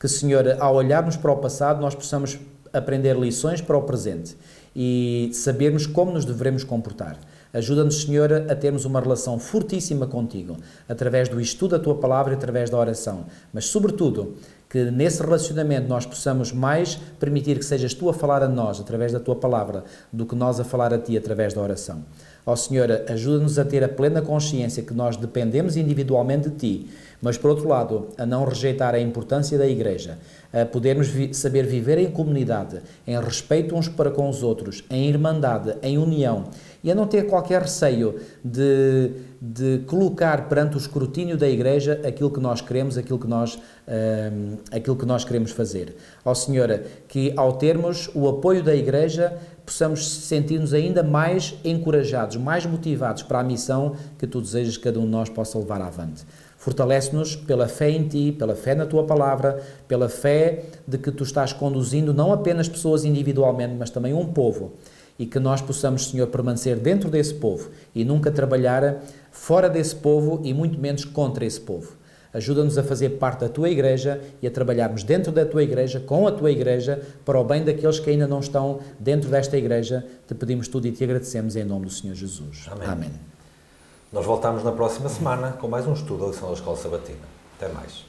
Que, Senhor, ao olharmos para o passado, nós possamos aprender lições para o presente e sabermos como nos devemos comportar. Ajuda-nos, Senhor, a termos uma relação fortíssima contigo, através do estudo da Tua Palavra e através da oração. Mas, sobretudo, que nesse relacionamento nós possamos mais permitir que sejas Tu a falar a nós, através da Tua Palavra, do que nós a falar a Ti, através da oração. Ó Senhor, ajuda-nos a ter a plena consciência que nós dependemos individualmente de Ti, mas, por outro lado, a não rejeitar a importância da Igreja, a podermos vi- saber viver em comunidade, em respeito uns para com os outros, em irmandade, em união, e a não ter qualquer receio de, de colocar perante o escrutínio da Igreja aquilo que nós queremos, aquilo que nós, hum, aquilo que nós queremos fazer. Ó Senhor, que ao termos o apoio da Igreja, possamos sentir-nos ainda mais encorajados, mais motivados para a missão que Tu desejas que cada um de nós possa levar avante. Fortalece-nos pela fé em Ti, pela fé na Tua Palavra, pela fé de que Tu estás conduzindo não apenas pessoas individualmente, mas também um povo, e que nós possamos, Senhor, permanecer dentro desse povo e nunca trabalhar fora desse povo e muito menos contra esse povo. Ajuda-nos a fazer parte da Tua Igreja e a trabalharmos dentro da Tua Igreja, com a Tua Igreja, para o bem daqueles que ainda não estão dentro desta Igreja. Te pedimos tudo e Te agradecemos em nome do Senhor Jesus. Amém. Amém. Nós voltamos na próxima semana com mais um estudo da lição da Escola Sabatina. Até mais.